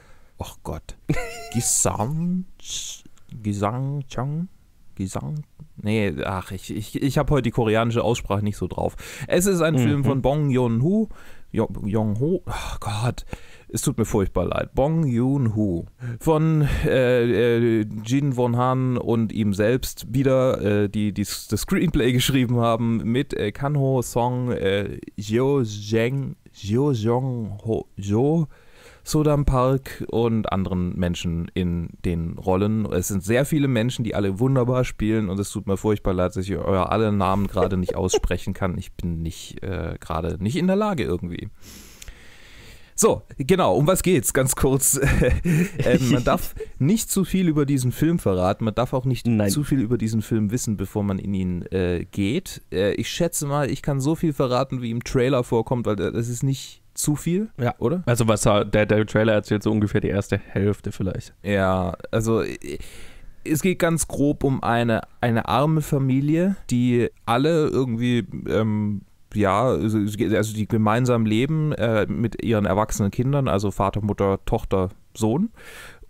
Ach oh Gott. Gisaeng... Gisaeng-chung? Gisaeng... Nee, ach, ich, ich, ich habe heute die koreanische Aussprache nicht so drauf. Es ist ein mhm. Film von Bong Joon-ho. Joon-ho? Ach oh Gott. Es tut mir furchtbar leid. Bong Joon-ho. Von äh, äh, Jin Won-han und ihm selbst wieder, äh, die, die das Screenplay geschrieben haben, mit äh, Kanho Song, äh, Jo Zheng, Jo Jong-ho, Jo Sodam Park und anderen Menschen in den Rollen. Es sind sehr viele Menschen, die alle wunderbar spielen und es tut mir furchtbar leid, dass ich euer alle Namen gerade nicht aussprechen kann. Ich bin nicht äh, gerade nicht in der Lage irgendwie. So, genau, um was geht's? Ganz kurz. ähm, man darf nicht zu viel über diesen Film verraten, man darf auch nicht Nein. zu viel über diesen Film wissen, bevor man in ihn äh, geht. Äh, ich schätze mal, ich kann so viel verraten, wie im Trailer vorkommt, weil das ist nicht zu viel, ja, oder? Also was der, der Trailer erzählt, so ungefähr die erste Hälfte vielleicht. Ja, also es geht ganz grob um eine, eine arme Familie, die alle irgendwie... Ähm, ja, also die gemeinsam leben äh, mit ihren erwachsenen Kindern, also Vater, Mutter, Tochter, Sohn.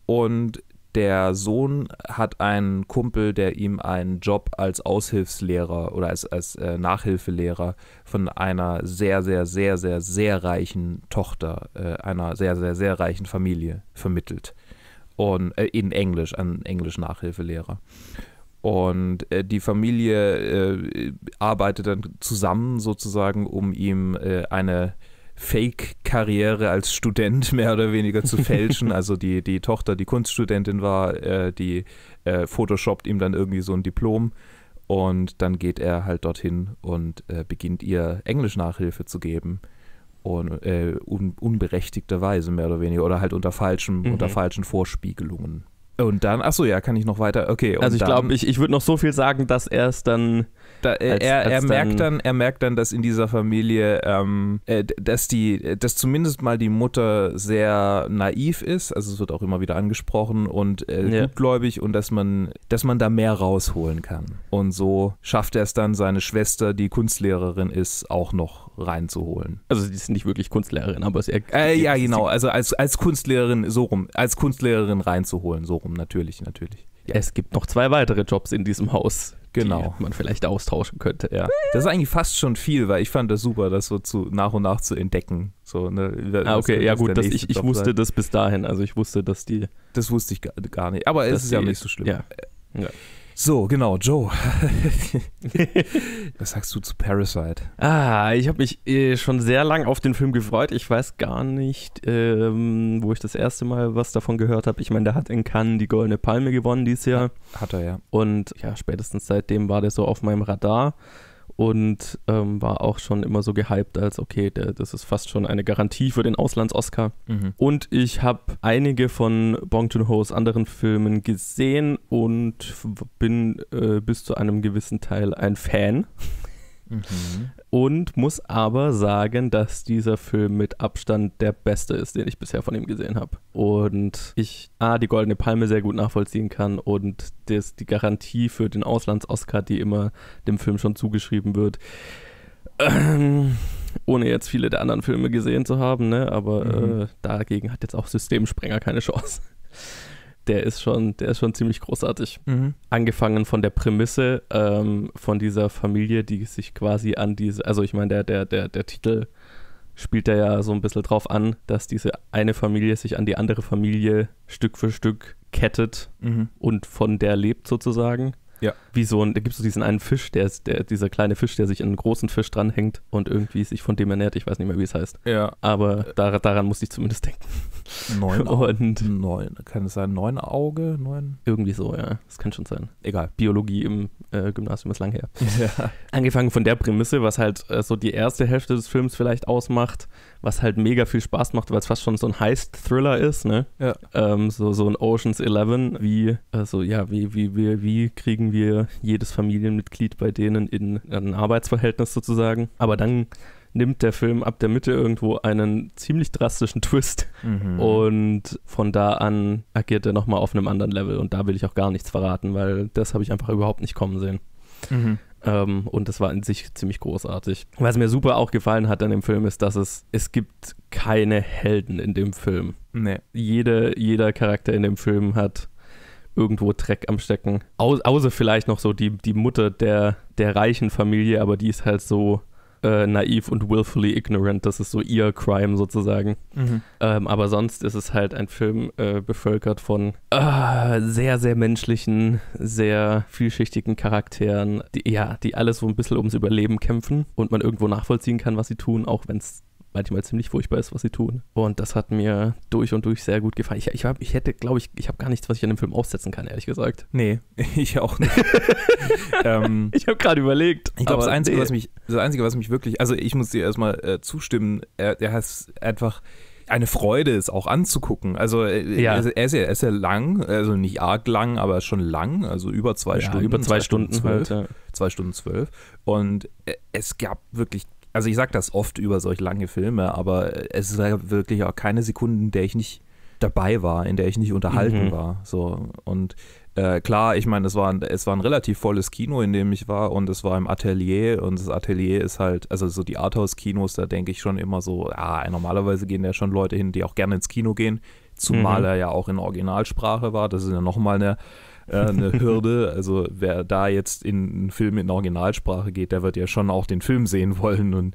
Und der Sohn hat einen Kumpel, der ihm einen Job als Aushilfslehrer oder als, als äh, Nachhilfelehrer von einer sehr, sehr, sehr, sehr, sehr reichen Tochter, äh, einer sehr, sehr, sehr reichen Familie vermittelt. Und äh, in Englisch, einen Englisch-Nachhilfelehrer. Und äh, die Familie äh, arbeitet dann zusammen sozusagen, um ihm äh, eine Fake-Karriere als Student mehr oder weniger zu fälschen. Also die, die Tochter, die Kunststudentin war, äh, die äh, photoshoppt ihm dann irgendwie so ein Diplom. Und dann geht er halt dorthin und äh, beginnt ihr Englisch-Nachhilfe zu geben. Und, äh, un unberechtigterweise mehr oder weniger. Oder halt unter falschen, mhm. unter falschen Vorspiegelungen. Und dann, achso, ja, kann ich noch weiter, okay. Und also ich glaube, ich, ich würde noch so viel sagen, dass er es dann... Da, äh, als, er, als er, dann merkt dann, er merkt dann, dass in dieser Familie, ähm, äh, dass, die, dass zumindest mal die Mutter sehr naiv ist, also es wird auch immer wieder angesprochen und äh, ja. gutgläubig und dass man, dass man da mehr rausholen kann. Und so schafft er es dann, seine Schwester, die Kunstlehrerin ist, auch noch reinzuholen. Also sie ist nicht wirklich Kunstlehrerin, aber es er, äh, ja, genau, also als, als Kunstlehrerin, so rum, als Kunstlehrerin reinzuholen, so rum, natürlich, natürlich. Ja. Es gibt noch zwei weitere Jobs in diesem Haus, Genau. Die man vielleicht austauschen könnte. Ja. Das ist eigentlich fast schon viel, weil ich fand das super, das so zu, nach und nach zu entdecken. So, ne, ah, okay, ja gut, das ich, ich wusste das bis dahin. Also ich wusste, dass die... Das wusste ich gar nicht, aber es ist ja nicht so schlimm. Ja. Ja. So, genau, Joe. Was sagst du zu Parasite? Ah, ich habe mich äh, schon sehr lang auf den Film gefreut. Ich weiß gar nicht, ähm, wo ich das erste Mal was davon gehört habe. Ich meine, der hat in Cannes die Goldene Palme gewonnen dieses Jahr. Hat er, ja. Und ja, spätestens seitdem war der so auf meinem Radar und ähm, war auch schon immer so gehypt als, okay, der, das ist fast schon eine Garantie für den Auslands-Oscar. Mhm. Und ich habe einige von Bong Joon-hos anderen Filmen gesehen und bin äh, bis zu einem gewissen Teil ein Fan. Mhm. Und muss aber sagen, dass dieser Film mit Abstand der beste ist, den ich bisher von ihm gesehen habe. Und ich A, die Goldene Palme sehr gut nachvollziehen kann und das, die Garantie für den Auslands-Oscar, die immer dem Film schon zugeschrieben wird, ähm, ohne jetzt viele der anderen Filme gesehen zu haben, ne? Aber mhm. äh, dagegen hat jetzt auch Systemsprenger keine Chance. Der ist schon, der ist schon ziemlich großartig. Mhm. Angefangen von der Prämisse ähm, von dieser Familie, die sich quasi an diese, also ich meine, der, der, der, der Titel spielt da ja so ein bisschen drauf an, dass diese eine Familie sich an die andere Familie Stück für Stück kettet mhm. und von der lebt sozusagen. Ja. Wie so ein, da gibt es so diesen einen Fisch, der, ist, der dieser kleine Fisch, der sich an einen großen Fisch dranhängt und irgendwie sich von dem ernährt. Ich weiß nicht mehr, wie es heißt. Ja. Aber da, daran musste ich zumindest denken. Neun Augen. Neun, kann es sein? Neun Auge? Neun? Irgendwie so, ja. Das kann schon sein. Egal. Biologie im äh, Gymnasium ist lang her. Ja. Angefangen von der Prämisse, was halt äh, so die erste Hälfte des Films vielleicht ausmacht, was halt mega viel Spaß macht, weil es fast schon so ein Heist-Thriller ist, ne? Ja. Ähm, so, so ein Ocean's Eleven, wie, also ja, wie, wie, wie, wie kriegen wir jedes Familienmitglied bei denen in, in ein Arbeitsverhältnis sozusagen. Aber dann nimmt der Film ab der Mitte irgendwo einen ziemlich drastischen Twist mhm. und von da an agiert er nochmal auf einem anderen Level und da will ich auch gar nichts verraten, weil das habe ich einfach überhaupt nicht kommen sehen. Mhm. Ähm, und das war in sich ziemlich großartig. Was mir super auch gefallen hat an dem Film ist, dass es, es gibt keine Helden in dem Film. Nee. Jede, jeder Charakter in dem Film hat irgendwo Dreck am Stecken. Au- außer vielleicht noch so die, die Mutter der, der reichen Familie, aber die ist halt so Äh, naiv und willfully ignorant, das ist so ihr Crime sozusagen. Mhm. Ähm, aber sonst ist es halt ein Film äh, bevölkert von äh, sehr, sehr menschlichen, sehr vielschichtigen Charakteren, die, ja, die alle so ein bisschen ums Überleben kämpfen und man irgendwo nachvollziehen kann, was sie tun, auch wenn es manchmal ziemlich furchtbar ist, was sie tun. Und das hat mir durch und durch sehr gut gefallen. Ich, ich, hab, ich hätte, glaube ich, ich habe gar nichts, was ich an dem Film aussetzen kann, ehrlich gesagt. Nee, ich auch nicht. ähm, ich habe gerade überlegt. Ich glaube, das Einzige, nee. was mich, das Einzige, was mich wirklich, also ich muss dir erstmal äh, zustimmen, er, er hat einfach eine Freude, es auch anzugucken. Also äh, ja. er, er, ist ja, er ist ja lang, also nicht arg lang, aber schon lang, also über zwei ja, Stunden. Über zwei, zwei Stunden, Stunden halt, zwölf, ja. Zwei Stunden zwölf. Und äh, es gab wirklich, also ich sage das oft über solch lange Filme, aber es ist wirklich auch keine Sekunde, in der ich nicht dabei war, in der ich nicht unterhalten mhm. war. So. Und äh, klar, ich meine, es war, es war ein relativ volles Kino, in dem ich war und es war im Atelier und das Atelier ist halt, also so die Arthouse-Kinos, da denke ich schon immer so, ja, normalerweise gehen ja schon Leute hin, die auch gerne ins Kino gehen, zumal mhm. er ja auch in Originalsprache war, das ist ja nochmal eine eine Hürde, also wer da jetzt in einen Film in Originalsprache geht, der wird ja schon auch den Film sehen wollen. Und,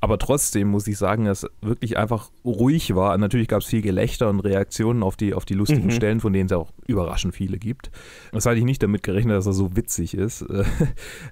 aber trotzdem muss ich sagen, dass es wirklich einfach ruhig war. Natürlich gab es viel Gelächter und Reaktionen auf die, auf die lustigen mhm. Stellen, von denen es auch überraschend viele gibt. Das hatte ich nicht damit gerechnet, dass er so witzig ist.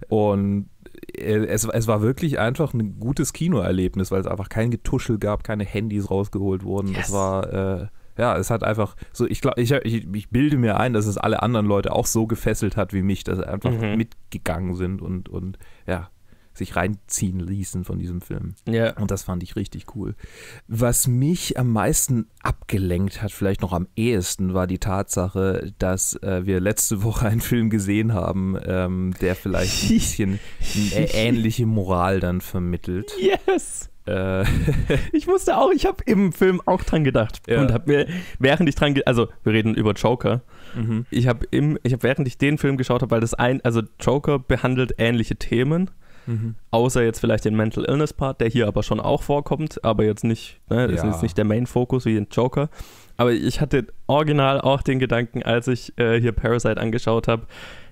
Und es, es war wirklich einfach ein gutes Kinoerlebnis, weil es einfach kein Getuschel gab, keine Handys rausgeholt wurden. Yes. Das war... Äh, Ja, es hat einfach so, ich glaube, ich, ich, ich bilde mir ein, dass es alle anderen Leute auch so gefesselt hat wie mich, dass sie einfach mhm. mitgegangen sind und, und ja, sich reinziehen ließen von diesem Film. Yeah. Und das fand ich richtig cool. Was mich am meisten abgelenkt hat, vielleicht noch am ehesten, war die Tatsache, dass äh, wir letzte Woche einen Film gesehen haben, ähm, der vielleicht ein bisschen eine ähnliche Moral dann vermittelt. Yes! Ich musste auch, ich habe im Film auch dran gedacht ja. und habe mir, während ich dran, ge- also wir reden über Joker, mhm. ich habe im, ich habe während ich den Film geschaut habe, weil das ein, also Joker behandelt ähnliche Themen, mhm. außer jetzt vielleicht den Mental Illness Part, der hier aber schon auch vorkommt, aber jetzt nicht, ne, das ja. ist jetzt nicht der Main Focus wie in Joker, aber ich hatte original auch den Gedanken, als ich äh, hier Parasite angeschaut habe,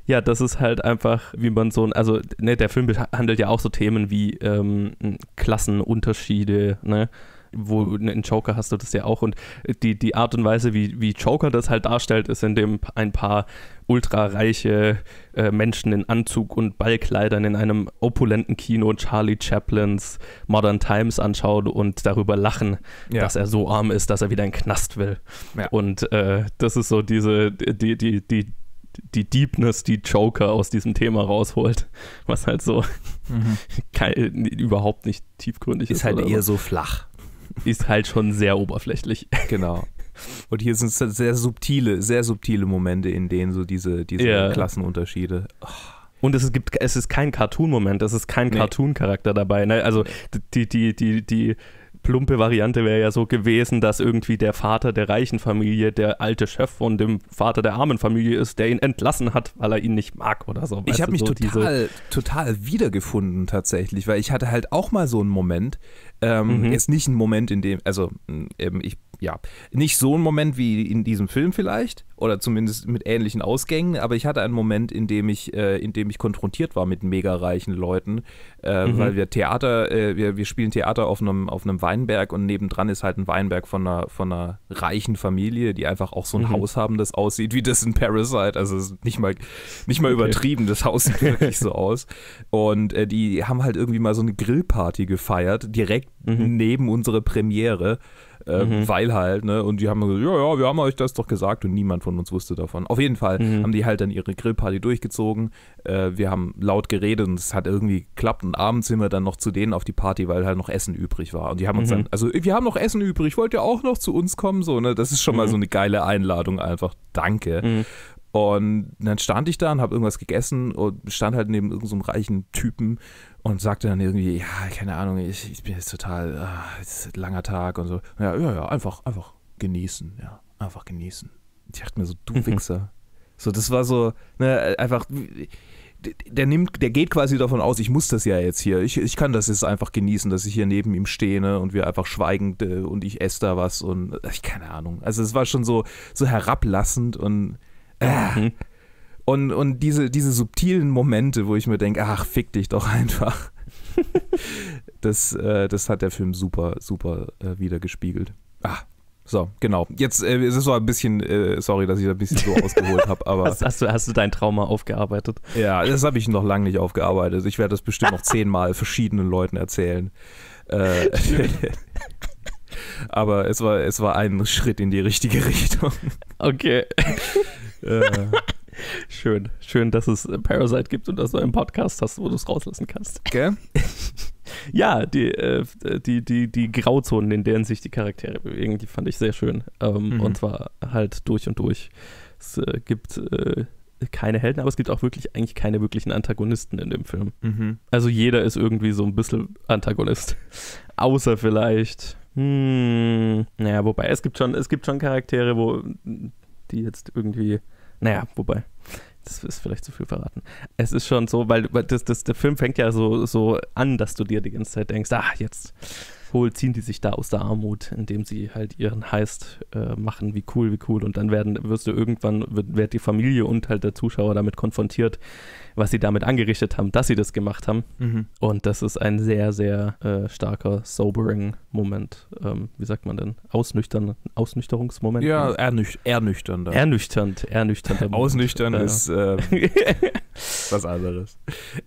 Ja, das ist halt einfach, wie man so, also ne, der Film behandelt ja auch so Themen wie ähm, Klassenunterschiede, ne, wo in Joker hast du das ja auch, und die, die Art und Weise, wie, wie Joker das halt darstellt, ist, indem ein paar ultrareiche äh, Menschen in Anzug und Ballkleidern in einem opulenten Kino Charlie Chaplins Modern Times anschauen und darüber lachen, ja, dass er so arm ist, dass er wieder in den Knast will. Ja. Und äh, das ist so diese, die, die, die die Deepness, die Joker aus diesem Thema rausholt, was halt so mhm. kein, überhaupt nicht tiefgründig ist. Ist halt eher so. so flach. Ist halt schon sehr oberflächlich. Genau. Und hier sind sehr subtile, sehr subtile Momente, in denen so diese, diese yeah. Klassenunterschiede. Oh. Und es gibt, es ist kein Cartoon-Moment, es ist kein nee. Cartoon-Charakter dabei. Ne? Also die, die, die, die plumpe Variante wäre ja so gewesen, dass irgendwie der Vater der reichen Familie der alte Chef von dem Vater der armen Familie ist, der ihn entlassen hat, weil er ihn nicht mag oder so. Ich habe mich so total, total wiedergefunden tatsächlich, weil ich hatte halt auch mal so einen Moment, ähm, mhm. ist nicht ein Moment, in dem, also ähm, ich, ja, nicht so ein Moment wie in diesem Film vielleicht oder zumindest mit ähnlichen Ausgängen, aber ich hatte einen Moment, in dem ich, äh, in dem ich konfrontiert war mit mega reichen Leuten, äh, mhm. weil wir Theater, äh, wir, wir spielen Theater auf einem, auf einem Weinberg, und nebendran ist halt ein Weinberg von einer, von einer reichen Familie, die einfach auch so ein mhm. Haus haben, das aussieht wie das in Parasite, also es ist nicht mal, nicht mal okay. übertrieben, das Haus sieht wirklich so aus, und äh, die haben halt irgendwie mal so eine Grillparty gefeiert, direkt mhm. neben unserer Premiere, äh, mhm. weil halt, ne, und die haben gesagt, ja, ja, wir haben euch das doch gesagt, und niemand von uns wusste davon. Auf jeden Fall mhm. haben die halt dann ihre Grillparty durchgezogen, äh, wir haben laut geredet und es hat irgendwie geklappt, und abends sind wir dann noch zu denen auf die Party, weil halt noch Essen übrig war, und die haben uns mhm. dann, also wir haben noch Essen übrig, wollt ihr auch noch zu uns kommen, so, ne, das ist schon mhm. mal so eine geile Einladung einfach, danke. Mhm. Und dann stand ich da und habe irgendwas gegessen und stand halt neben irgendeinem reichen Typen und sagte dann irgendwie, ja, keine Ahnung, ich, ich bin jetzt total, ah, es ist ein langer Tag und so. Ja, ja, ja, einfach, einfach genießen, ja, einfach genießen. Ich dachte mir so, du Wichser. So, das war so, ne, einfach, der nimmt, der geht quasi davon aus, ich muss das ja jetzt hier, ich, ich kann das jetzt einfach genießen, dass ich hier neben ihm stehe, ne, und wir einfach schweigend äh, und ich esse da was und, ach, keine Ahnung. Also es war schon so, so herablassend und Mhm. Und, und diese, diese subtilen Momente, wo ich mir denke, ach, fick dich doch einfach. das, äh, das hat der Film super, super äh, wiedergespiegelt. Ah, so, genau. Jetzt äh, es ist so ein bisschen, äh, sorry, dass ich da ein bisschen so ausgeholt habe, aber... Hast, hast, du, hast du dein Trauma aufgearbeitet? Ja, das habe ich noch lange nicht aufgearbeitet. Ich werde das bestimmt noch zehnmal verschiedenen Leuten erzählen. Äh, aber es war, es war ein Schritt in die richtige Richtung. Okay. äh. Schön, schön, dass es Parasite gibt und dass du einen Podcast hast, wo du es rauslassen kannst. Gell? Okay. Ja, die, äh, die, die, die Grauzonen, in deren sich die Charaktere bewegen, die fand ich sehr schön. Ähm, mhm. Und zwar halt durch und durch. Es äh, gibt äh, keine Helden, aber es gibt auch wirklich eigentlich keine wirklichen Antagonisten in dem Film. Mhm. Also jeder ist irgendwie so ein bisschen Antagonist. Außer vielleicht... Hm, naja, wobei, es gibt schon, es gibt schon Charaktere, wo die jetzt irgendwie, naja, wobei, das ist vielleicht zu viel verraten. Es ist schon so, weil das, das, der Film fängt ja so, so an, dass du dir die ganze Zeit denkst, ah, jetzt hol, ziehen die sich da aus der Armut, indem sie halt ihren Heist äh, machen, wie cool, wie cool. Und dann werden, wirst du irgendwann, wird, wird die Familie und halt der Zuschauer damit konfrontiert, was sie damit angerichtet haben, dass sie das gemacht haben. Mhm. Und das ist ein sehr, sehr äh, starker, sobering Moment. Ähm, wie sagt man denn? Ausnüchtern, Ausnüchterungsmoment? Ja, ernüch ernüchternder. Ernüchternd, ernüchternder Moment. Ausnüchtern äh, ist äh, was anderes.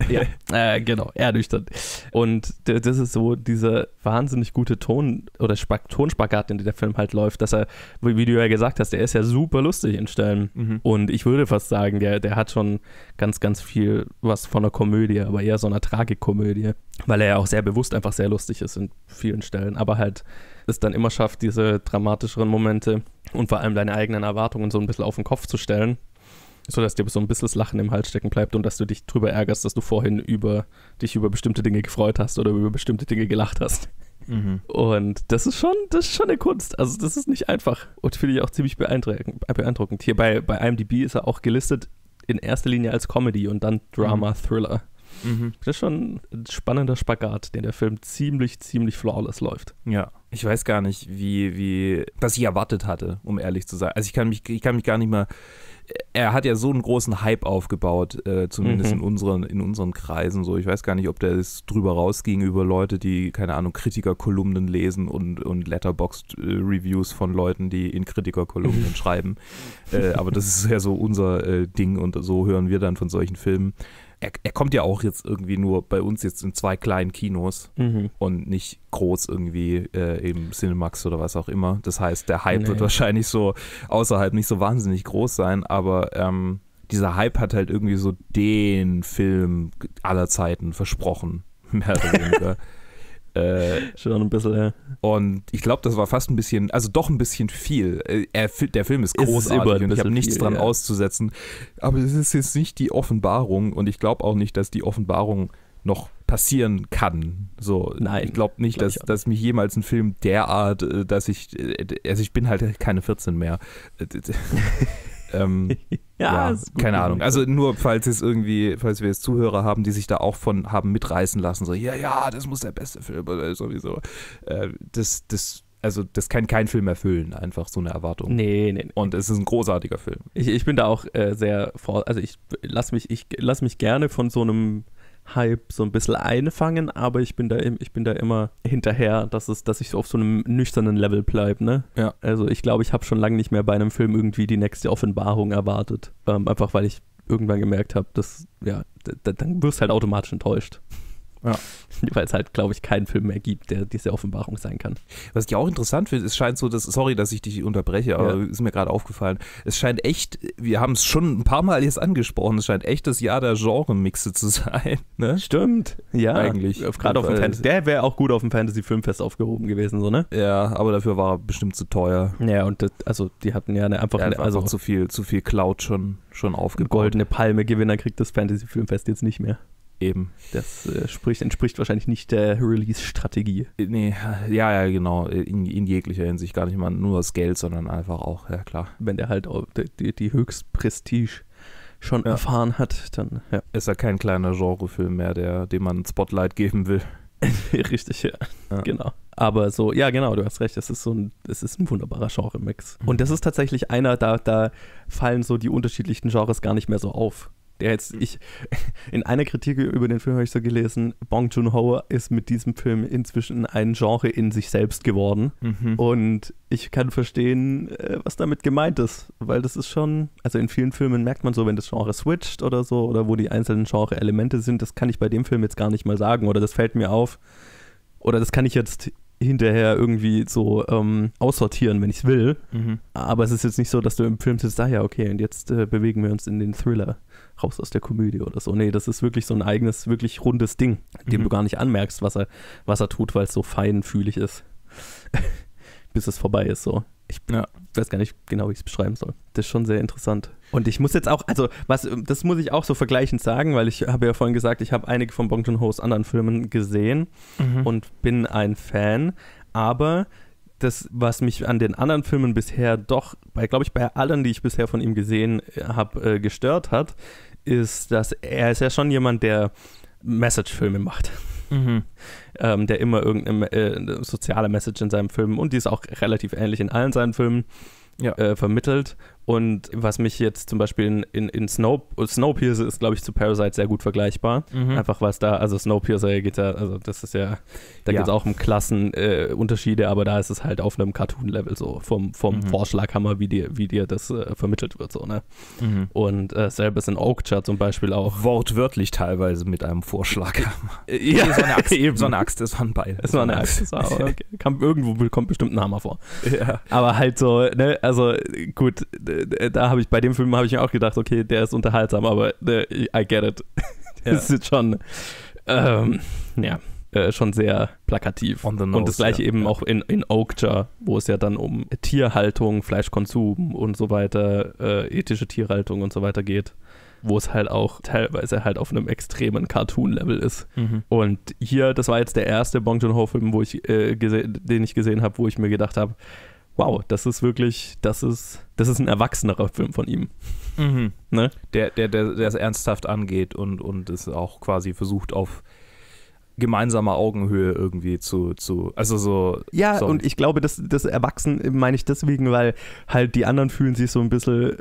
Ja, äh, genau, ernüchternd. Und das ist so dieser wahnsinnig gute Ton- oder Sp- Tonspagat, in dem der Film halt läuft, dass er, wie du ja gesagt hast, der ist ja super lustig in Stellen. Mhm. Und ich würde fast sagen, der, der hat schon ganz, ganz viel Viel was von einer Komödie, aber eher so einer Tragikomödie, weil er ja auch sehr bewusst einfach sehr lustig ist in vielen Stellen, aber halt es dann immer schafft, diese dramatischeren Momente und vor allem deine eigenen Erwartungen so ein bisschen auf den Kopf zu stellen, sodass dir so ein bisschen das Lachen im Hals stecken bleibt und dass du dich drüber ärgerst, dass du vorhin über dich über bestimmte Dinge gefreut hast oder über bestimmte Dinge gelacht hast. Mhm. Und das ist schon, das ist schon eine Kunst. Also das ist nicht einfach und finde ich auch ziemlich beeindruckend. Hier bei, bei I M D B ist er auch gelistet in erster Linie als Comedy und dann Drama-Thriller. Mhm. Das ist schon ein spannender Spagat, den der Film ziemlich, ziemlich flawless läuft. Ja. Ich weiß gar nicht, wie, wie das ich erwartet hatte, um ehrlich zu sein. Also ich kann mich, ich kann mich gar nicht mehr. Er hat ja so einen großen Hype aufgebaut, äh, zumindest mhm. in unseren, in unseren Kreisen. So, ich weiß gar nicht, ob der es drüber rausging über Leute, die, keine Ahnung, Kritikerkolumnen lesen und, und Letterboxd-Reviews von Leuten, die in Kritikerkolumnen schreiben. Äh, aber das ist ja so unser äh, Ding und so hören wir dann von solchen Filmen. Er, er kommt ja auch jetzt irgendwie nur bei uns jetzt in zwei kleinen Kinos mhm. und nicht groß irgendwie äh, im Cinemax oder was auch immer. Das heißt, der Hype nee. wird wahrscheinlich so außerhalb nicht so wahnsinnig groß sein, aber ähm, dieser Hype hat halt irgendwie so den Film aller Zeiten versprochen, mehr oder weniger. Äh, Schon ein bisschen, ja. Und ich glaube, das war fast ein bisschen, also doch ein bisschen viel. Er, der Film ist großartig und ich habe nichts viel, dran ja. auszusetzen. Aber es ist jetzt nicht die Offenbarung und ich glaube auch nicht, dass die Offenbarung noch passieren kann. So, Nein, ich glaube nicht, glaub dass, ich dass mich jemals ein Film derart, dass ich, also ich bin halt keine vierzehn mehr. ähm, ja, ja keine Ahnung. Also nur, falls es irgendwie, falls wir jetzt Zuhörer haben, die sich da auch von haben mitreißen lassen, so, ja, ja, das muss der beste Film oder sowieso. Äh, das, das, also das kann kein Film erfüllen, einfach so eine Erwartung. Nee, nee, nee. Und es ist ein großartiger Film. Ich, ich bin da auch äh, sehr, vor, also ich lasse mich, ich lasse mich gerne von so einem Hype so ein bisschen einfangen, aber ich bin da, ich bin da immer hinterher, dass, es, dass ich so auf so einem nüchternen Level bleibe. Ne? Ja. Also ich glaube, ich habe schon lange nicht mehr bei einem Film irgendwie die nächste Offenbarung erwartet. Ähm, einfach weil ich irgendwann gemerkt habe, dass, ja, dann wirst du halt automatisch enttäuscht. Ja. Weil es halt, glaube ich, keinen Film mehr gibt, der diese Offenbarung sein kann. Was ich auch interessant finde, es scheint so, dass, sorry, dass ich dich unterbreche, aber ja. ist mir gerade aufgefallen, es scheint echt, wir haben es schon ein paar Mal jetzt angesprochen, es scheint echt das Jahr der Genre-Mixe zu sein. Ne? Stimmt, ja. Eigentlich. Gerade auf dem Fan- der wäre auch gut auf dem Fantasy-Filmfest aufgehoben gewesen, so, ne? Ja, aber dafür war er bestimmt zu teuer. Ja, und das, also die hatten ja eine, einfach, ja, eine, also einfach zu viel, zu viel Cloud schon, schon aufgebaut. Goldene Palme-Gewinner kriegt das Fantasy-Filmfest jetzt nicht mehr. Eben. Das äh, spricht, entspricht wahrscheinlich nicht der Release-Strategie. Nee, ja, ja, genau. In, in jeglicher Hinsicht gar nicht mal nur das Geld, sondern einfach auch, ja klar. Wenn der halt auch die, die Höchstprestige schon ja. erfahren hat, dann ja. Ist ja kein kleiner Genrefilm mehr, der, dem man ein Spotlight geben will. Richtig, ja. ja. Genau. Aber so, ja genau, du hast recht, es ist so ein, es ist ein wunderbarer Genre-Mix. Und das ist tatsächlich einer, da, da fallen so die unterschiedlichen Genres gar nicht mehr so auf. Der jetzt, ich, in einer Kritik über den Film habe ich so gelesen, Bong Joon-ho ist mit diesem Film inzwischen ein Genre in sich selbst geworden. Mhm. Und ich kann verstehen, was damit gemeint ist. Weil das ist schon, also in vielen Filmen merkt man so, wenn das Genre switcht oder so, oder wo die einzelnen Genre-Elemente sind, das kann ich bei dem Film jetzt gar nicht mal sagen. Oder das fällt mir auf. Oder das kann ich jetzt hinterher irgendwie so ähm, aussortieren, wenn ich es will. Mhm. Aber es ist jetzt nicht so, dass du im Film sitzt, ah ja, okay, und jetzt äh, bewegen wir uns in den Thriller, raus aus der Komödie oder so. Nee, das ist wirklich so ein eigenes, wirklich rundes Ding, dem mhm. du gar nicht anmerkst, was er, was er tut, weil es so feinfühlig ist, bis es vorbei ist, so. Ich ja. weiß gar nicht genau, wie ich es beschreiben soll. Das ist schon sehr interessant. Und ich muss jetzt auch, also was, das muss ich auch so vergleichend sagen, weil ich habe ja vorhin gesagt, ich habe einige von Bong Joon-ho's anderen Filmen gesehen mhm. und bin ein Fan. Aber das, was mich an den anderen Filmen bisher doch, bei, glaube ich, bei allen, die ich bisher von ihm gesehen habe, äh, gestört hat, ist, dass er ist ja schon jemand, der Message-Filme macht. Mhm. Ähm, der immer irgendeine äh, soziale Message in seinen Filmen und die ist auch relativ ähnlich in allen seinen Filmen ja. äh, vermittelt. Und was mich jetzt zum Beispiel in, in, in Snow, Snowpiercer ist, glaube ich, zu Parasite sehr gut vergleichbar. Mhm. Einfach weil es da, also Snowpiercer geht ja, also das ist ja, da ja. geht es auch um Klassenunterschiede, äh, aber da ist es halt auf einem Cartoon-Level so, vom, vom mhm. Vorschlaghammer, wie dir, wie dir das äh, vermittelt wird, so, ne? Mhm. Und äh, selbes in Okja zum Beispiel auch. Wortwörtlich teilweise mit einem Vorschlaghammer. Ja, so eine Axt, eben. So eine Axt, das war ein Beil. Das war eine Axt, das war, okay. Kam, irgendwo kommt bestimmt ein Hammer vor. Ja. Aber halt so, ne, also gut, da habe ich, bei dem Film habe ich mir auch gedacht, okay, der ist unterhaltsam, aber der, I get it. Das ja. ist jetzt schon, ähm, ja, äh, schon sehr plakativ. On the nose, und das gleiche ja. eben ja. auch in, in Okja, wo es ja dann um Tierhaltung, Fleischkonsum und so weiter, äh, ethische Tierhaltung und so weiter geht, wo es halt auch teilweise halt auf einem extremen Cartoon-Level ist. Mhm. Und hier, das war jetzt der erste Bong Joon-ho-Film, wo ich, äh, gese- den ich gesehen habe, wo ich mir gedacht habe, wow, das ist wirklich, das ist, das ist ein erwachsenerer Film von ihm. Mhm. Ne? Der, der, der, der es ernsthaft angeht und, und es auch quasi versucht, auf gemeinsamer Augenhöhe irgendwie zu, zu also so. Ja, sorry. Und ich glaube, das, das Erwachsen meine ich deswegen, weil halt die anderen fühlen sich so ein bisschen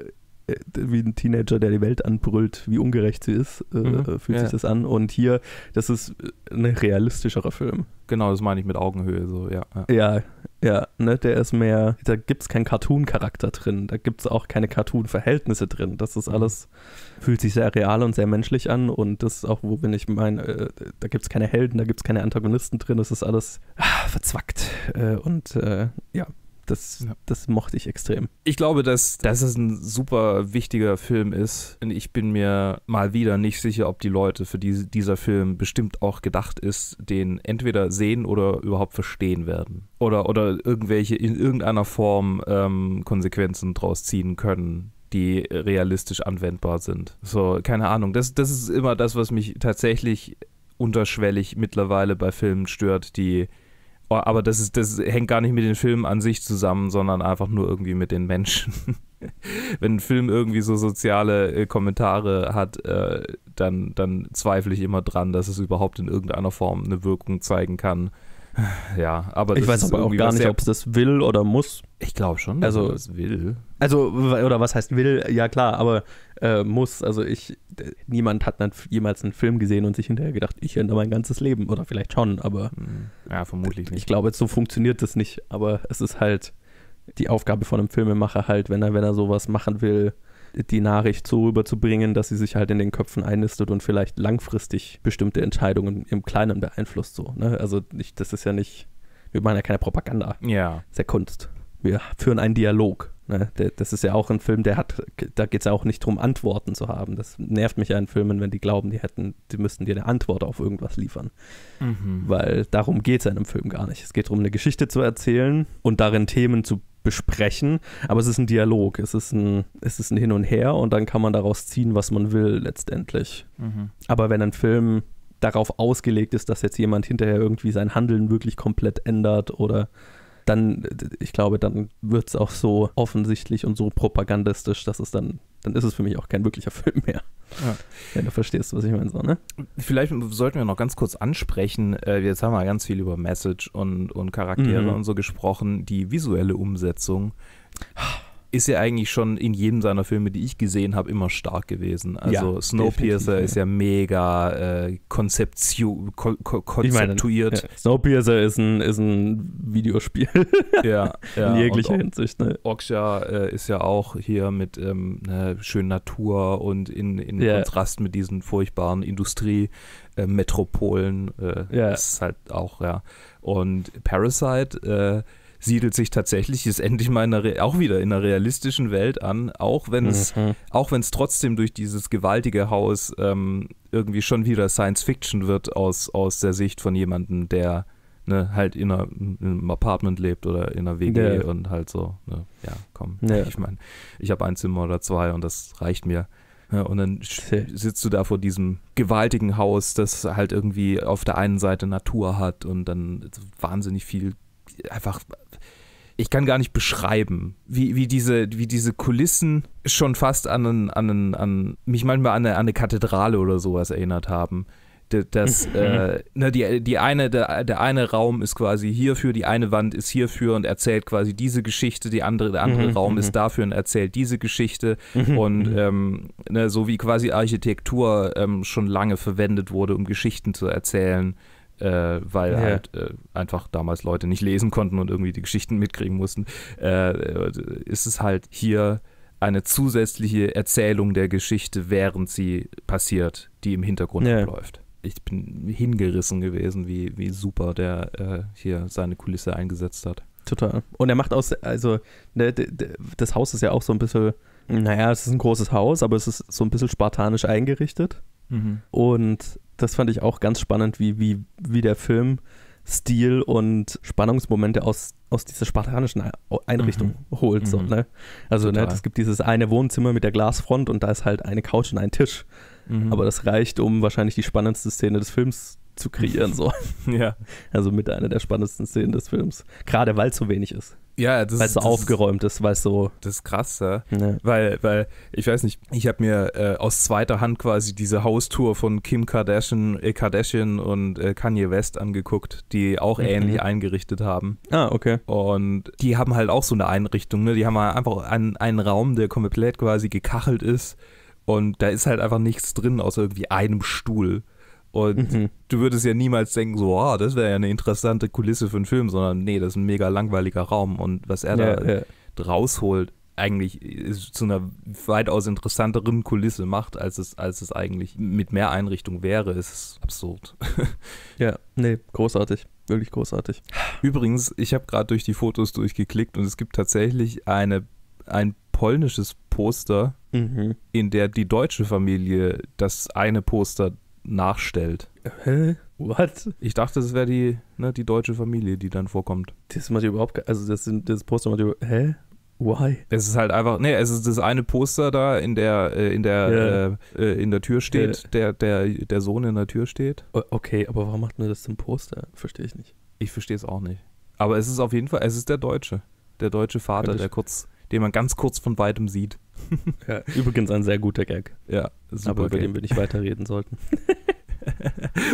wie ein Teenager, der die Welt anbrüllt, wie ungerecht sie ist, mhm, äh, fühlt ja. sich das an. Und hier, das ist ein realistischerer Film. Genau, das meine ich mit Augenhöhe, so, ja. Ja, ja, ja, ne, der ist mehr, da gibt es keinen Cartoon-Charakter drin, da gibt es auch keine Cartoon-Verhältnisse drin. Das ist alles, fühlt sich sehr real und sehr menschlich an. Und das ist auch, wo bin ich mein, äh, da gibt es keine Helden, da gibt es keine Antagonisten drin, das ist alles ah, verzwackt. Äh, und äh, ja. Das, ja. das mochte ich extrem. Ich glaube, dass, dass es ein super wichtiger Film ist. Ich bin mir mal wieder nicht sicher, ob die Leute, für die dieser Film bestimmt auch gedacht ist, den entweder sehen oder überhaupt verstehen werden. Oder, oder irgendwelche in irgendeiner Form ähm, Konsequenzen draus ziehen können, die realistisch anwendbar sind. So, keine Ahnung. Das, das ist immer das, was mich tatsächlich unterschwellig mittlerweile bei Filmen stört, die... Aber das, ist, das hängt gar nicht mit den Filmen an sich zusammen, sondern einfach nur irgendwie mit den Menschen. Wenn ein Film irgendwie so soziale äh, Kommentare hat, äh, dann, dann zweifle ich immer dran, dass es überhaupt in irgendeiner Form eine Wirkung zeigen kann. Ja, aber ich das weiß ist aber auch gar nicht, ob es das will oder muss. Ich glaube schon, dass also, es das will. Also, oder was heißt will? Ja, klar, aber äh, muss. Also, ich, niemand hat jemals einen Film gesehen und sich hinterher gedacht, ich ändere mein ganzes Leben. Oder vielleicht schon, aber. Ja, vermutlich nicht. Ich glaube, so funktioniert das nicht. Aber es ist halt die Aufgabe von einem Filmemacher, halt, wenn er, wenn er sowas machen will, die Nachricht so rüberzubringen, dass sie sich halt in den Köpfen einnistet und vielleicht langfristig bestimmte Entscheidungen im Kleinen beeinflusst. So, ne? Also nicht, das ist ja nicht, wir machen ja keine Propaganda. Ja. Das ist ja Kunst. Wir führen einen Dialog. Ne? Das ist ja auch ein Film, der hat, da geht es ja auch nicht darum, Antworten zu haben. Das nervt mich ja in Filmen, wenn die glauben, die hätten, die müssten dir eine Antwort auf irgendwas liefern. Mhm. Weil darum geht es in einem Film gar nicht. Es geht darum, eine Geschichte zu erzählen und darin Themen zu besprechen, aber es ist ein Dialog, es ist ein, es ist ein Hin und Her und dann kann man daraus ziehen, was man will letztendlich. Mhm. Aber wenn ein Film darauf ausgelegt ist, dass jetzt jemand hinterher irgendwie sein Handeln wirklich komplett ändert oder dann, ich glaube, dann wird es auch so offensichtlich und so propagandistisch, dass es dann, dann ist es für mich auch kein wirklicher Film mehr. Ja. Wenn du verstehst, was ich meine, so, ne? Vielleicht sollten wir noch ganz kurz ansprechen, äh, jetzt haben wir ganz viel über Message und, und Charaktere mhm. und so gesprochen, die visuelle Umsetzung ist ja eigentlich schon in jedem seiner Filme, die ich gesehen habe, immer stark gewesen. Also ja, Snowpiercer ist ja mega äh, konzeptio ko ko konzeptuiert. Ich meine, ja. Snowpiercer ist ein, ist ein Videospiel. Ja, ja. In jeglicher Hinsicht. Ne? Okja äh, ist ja auch hier mit ähm, ne, schöner Natur und in, in yeah. Kontrast mit diesen furchtbaren Industrie- Äh, Metropolen. Äh, yeah. ist halt auch, ja. Und Parasite äh, siedelt sich tatsächlich, ist endlich mal in einer, auch wieder in einer realistischen Welt an, auch wenn es mhm. auch wenn es trotzdem durch dieses gewaltige Haus ähm, irgendwie schon wieder Science-Fiction wird aus, aus der Sicht von jemandem, der ne, halt in, einer, in einem Apartment lebt oder in einer W G ja. und halt so, ne, ja, komm, ja. ich meine, ich habe ein Zimmer oder zwei und das reicht mir. Ja, und dann sitzt du da vor diesem gewaltigen Haus, das halt irgendwie auf der einen Seite Natur hat und dann wahnsinnig viel einfach, ich kann gar nicht beschreiben, wie, wie, diese, wie diese Kulissen schon fast an, an, an mich manchmal an eine, an eine Kathedrale oder sowas erinnert haben. Das, äh, ne, die, die eine, der, der eine Raum ist quasi hierfür, die eine Wand ist hierfür und erzählt quasi diese Geschichte, die andere, der andere mhm, Raum ist dafür und erzählt diese Geschichte. Mhm, und ähm, ne, so wie quasi Architektur ähm, schon lange verwendet wurde, um Geschichten zu erzählen, äh, weil ja. halt äh, einfach damals Leute nicht lesen konnten und irgendwie die Geschichten mitkriegen mussten, äh, ist es halt hier eine zusätzliche Erzählung der Geschichte, während sie passiert, die im Hintergrund ja. abläuft. Ich bin hingerissen gewesen, wie, wie super der äh, hier seine Kulisse eingesetzt hat. Total. Und er macht aus, also ne, de, de, das Haus ist ja auch so ein bisschen, naja, es ist ein großes Haus, aber es ist so ein bisschen spartanisch eingerichtet. Mhm. Und das fand ich auch ganz spannend, wie, wie, wie der Film Stil und Spannungsmomente aus, aus dieser spartanischen Einrichtung mhm. holt. Mhm. So, ne? Also ne, es gibt dieses eine Wohnzimmer mit der Glasfront und da ist halt eine Couch und ein Tisch. Mhm. Aber das reicht, um wahrscheinlich die spannendste Szene des Films zu kreieren. So. Ja. Also mit einer der spannendsten Szenen des Films. Gerade weil es so wenig ist. Ja, das, weil es so aufgeräumt ist, weil es so... Das ist krass, ja. ja. Weil, weil, ich weiß nicht, ich habe mir äh, aus zweiter Hand quasi diese Haustour von Kim Kardashian, äh, Kardashian und äh, Kanye West angeguckt, die auch mhm. ähnlich eingerichtet haben. Ah, okay. Und die haben halt auch so eine Einrichtung, ne? Die haben halt einfach einen, einen Raum, der komplett quasi gekachelt ist und da ist halt einfach nichts drin, außer irgendwie einem Stuhl. Und mhm. du würdest ja niemals denken, so, ah, oh, das wäre ja eine interessante Kulisse für einen Film, sondern nee, das ist ein mega langweiliger Raum. Und was er ja, da ja. rausholt, eigentlich ist zu einer weitaus interessanteren Kulisse macht, als es, als es eigentlich mit mehr Einrichtung wäre, ist absurd. Ja, nee, großartig. Wirklich großartig. Übrigens, ich habe gerade durch die Fotos durchgeklickt und es gibt tatsächlich eine, ein polnisches Poster, mhm. in der die deutsche Familie das eine Poster nachstellt. Hä? What? Ich dachte, das wäre die, ne, die deutsche Familie, die dann vorkommt. Das macht überhaupt, also das, sind, das Poster macht überhaupt, hä? Why? Es ist halt einfach, ne, es ist das eine Poster da, in der, in der, yeah. äh, in der Tür steht, yeah. der, der, der Sohn in der Tür steht. Okay, aber warum macht man das zum Poster? Verstehe ich nicht. Ich verstehe es auch nicht. Aber es ist auf jeden Fall, es ist der Deutsche. Der deutsche Vater, ja, der kurz, den man ganz kurz von Weitem sieht. Ja, übrigens ein sehr guter Gag. Ja, super aber über Gag. Den wir nicht weiterreden sollten.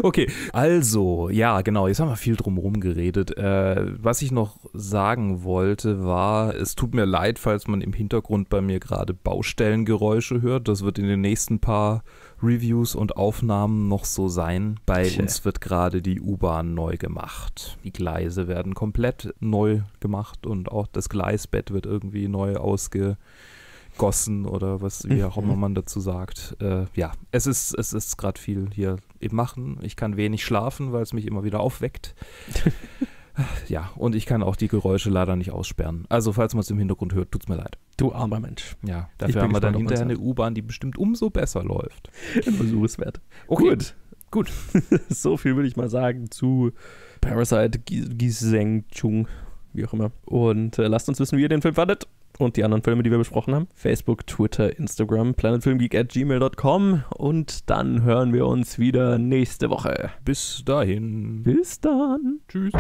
Okay, also, ja, genau, jetzt haben wir viel drum herum geredet. Äh, was ich noch sagen wollte war, es tut mir leid, falls man im Hintergrund bei mir gerade Baustellengeräusche hört. Das wird in den nächsten paar Reviews und Aufnahmen noch so sein. Bei Tja. uns wird gerade die U-Bahn neu gemacht. Die Gleise werden komplett neu gemacht und auch das Gleisbett wird irgendwie neu ausge... Gossen oder was, wie auch immer man dazu sagt. Äh, ja, es ist, es ist gerade viel hier im Machen. Ich kann wenig schlafen, weil es mich immer wieder aufweckt. Ja, und ich kann auch die Geräusche leider nicht aussperren. Also, falls man es im Hintergrund hört, tut's mir leid. Du armer Mensch. Ja, dafür haben wir dann hinterher eine U-Bahn, die bestimmt umso besser läuft. Ein Versuch ist wert. Okay. Gut. Gut. So viel würde ich mal sagen zu Parasite, Gisaeng-chung, wie auch immer. Und äh, lasst uns wissen, wie ihr den Film fandet. Und die anderen Filme, die wir besprochen haben. Facebook, Twitter, Instagram, planetfilmgeek at gmail dot com. Und dann hören wir uns wieder nächste Woche. Bis dahin. Bis dann. Tschüss.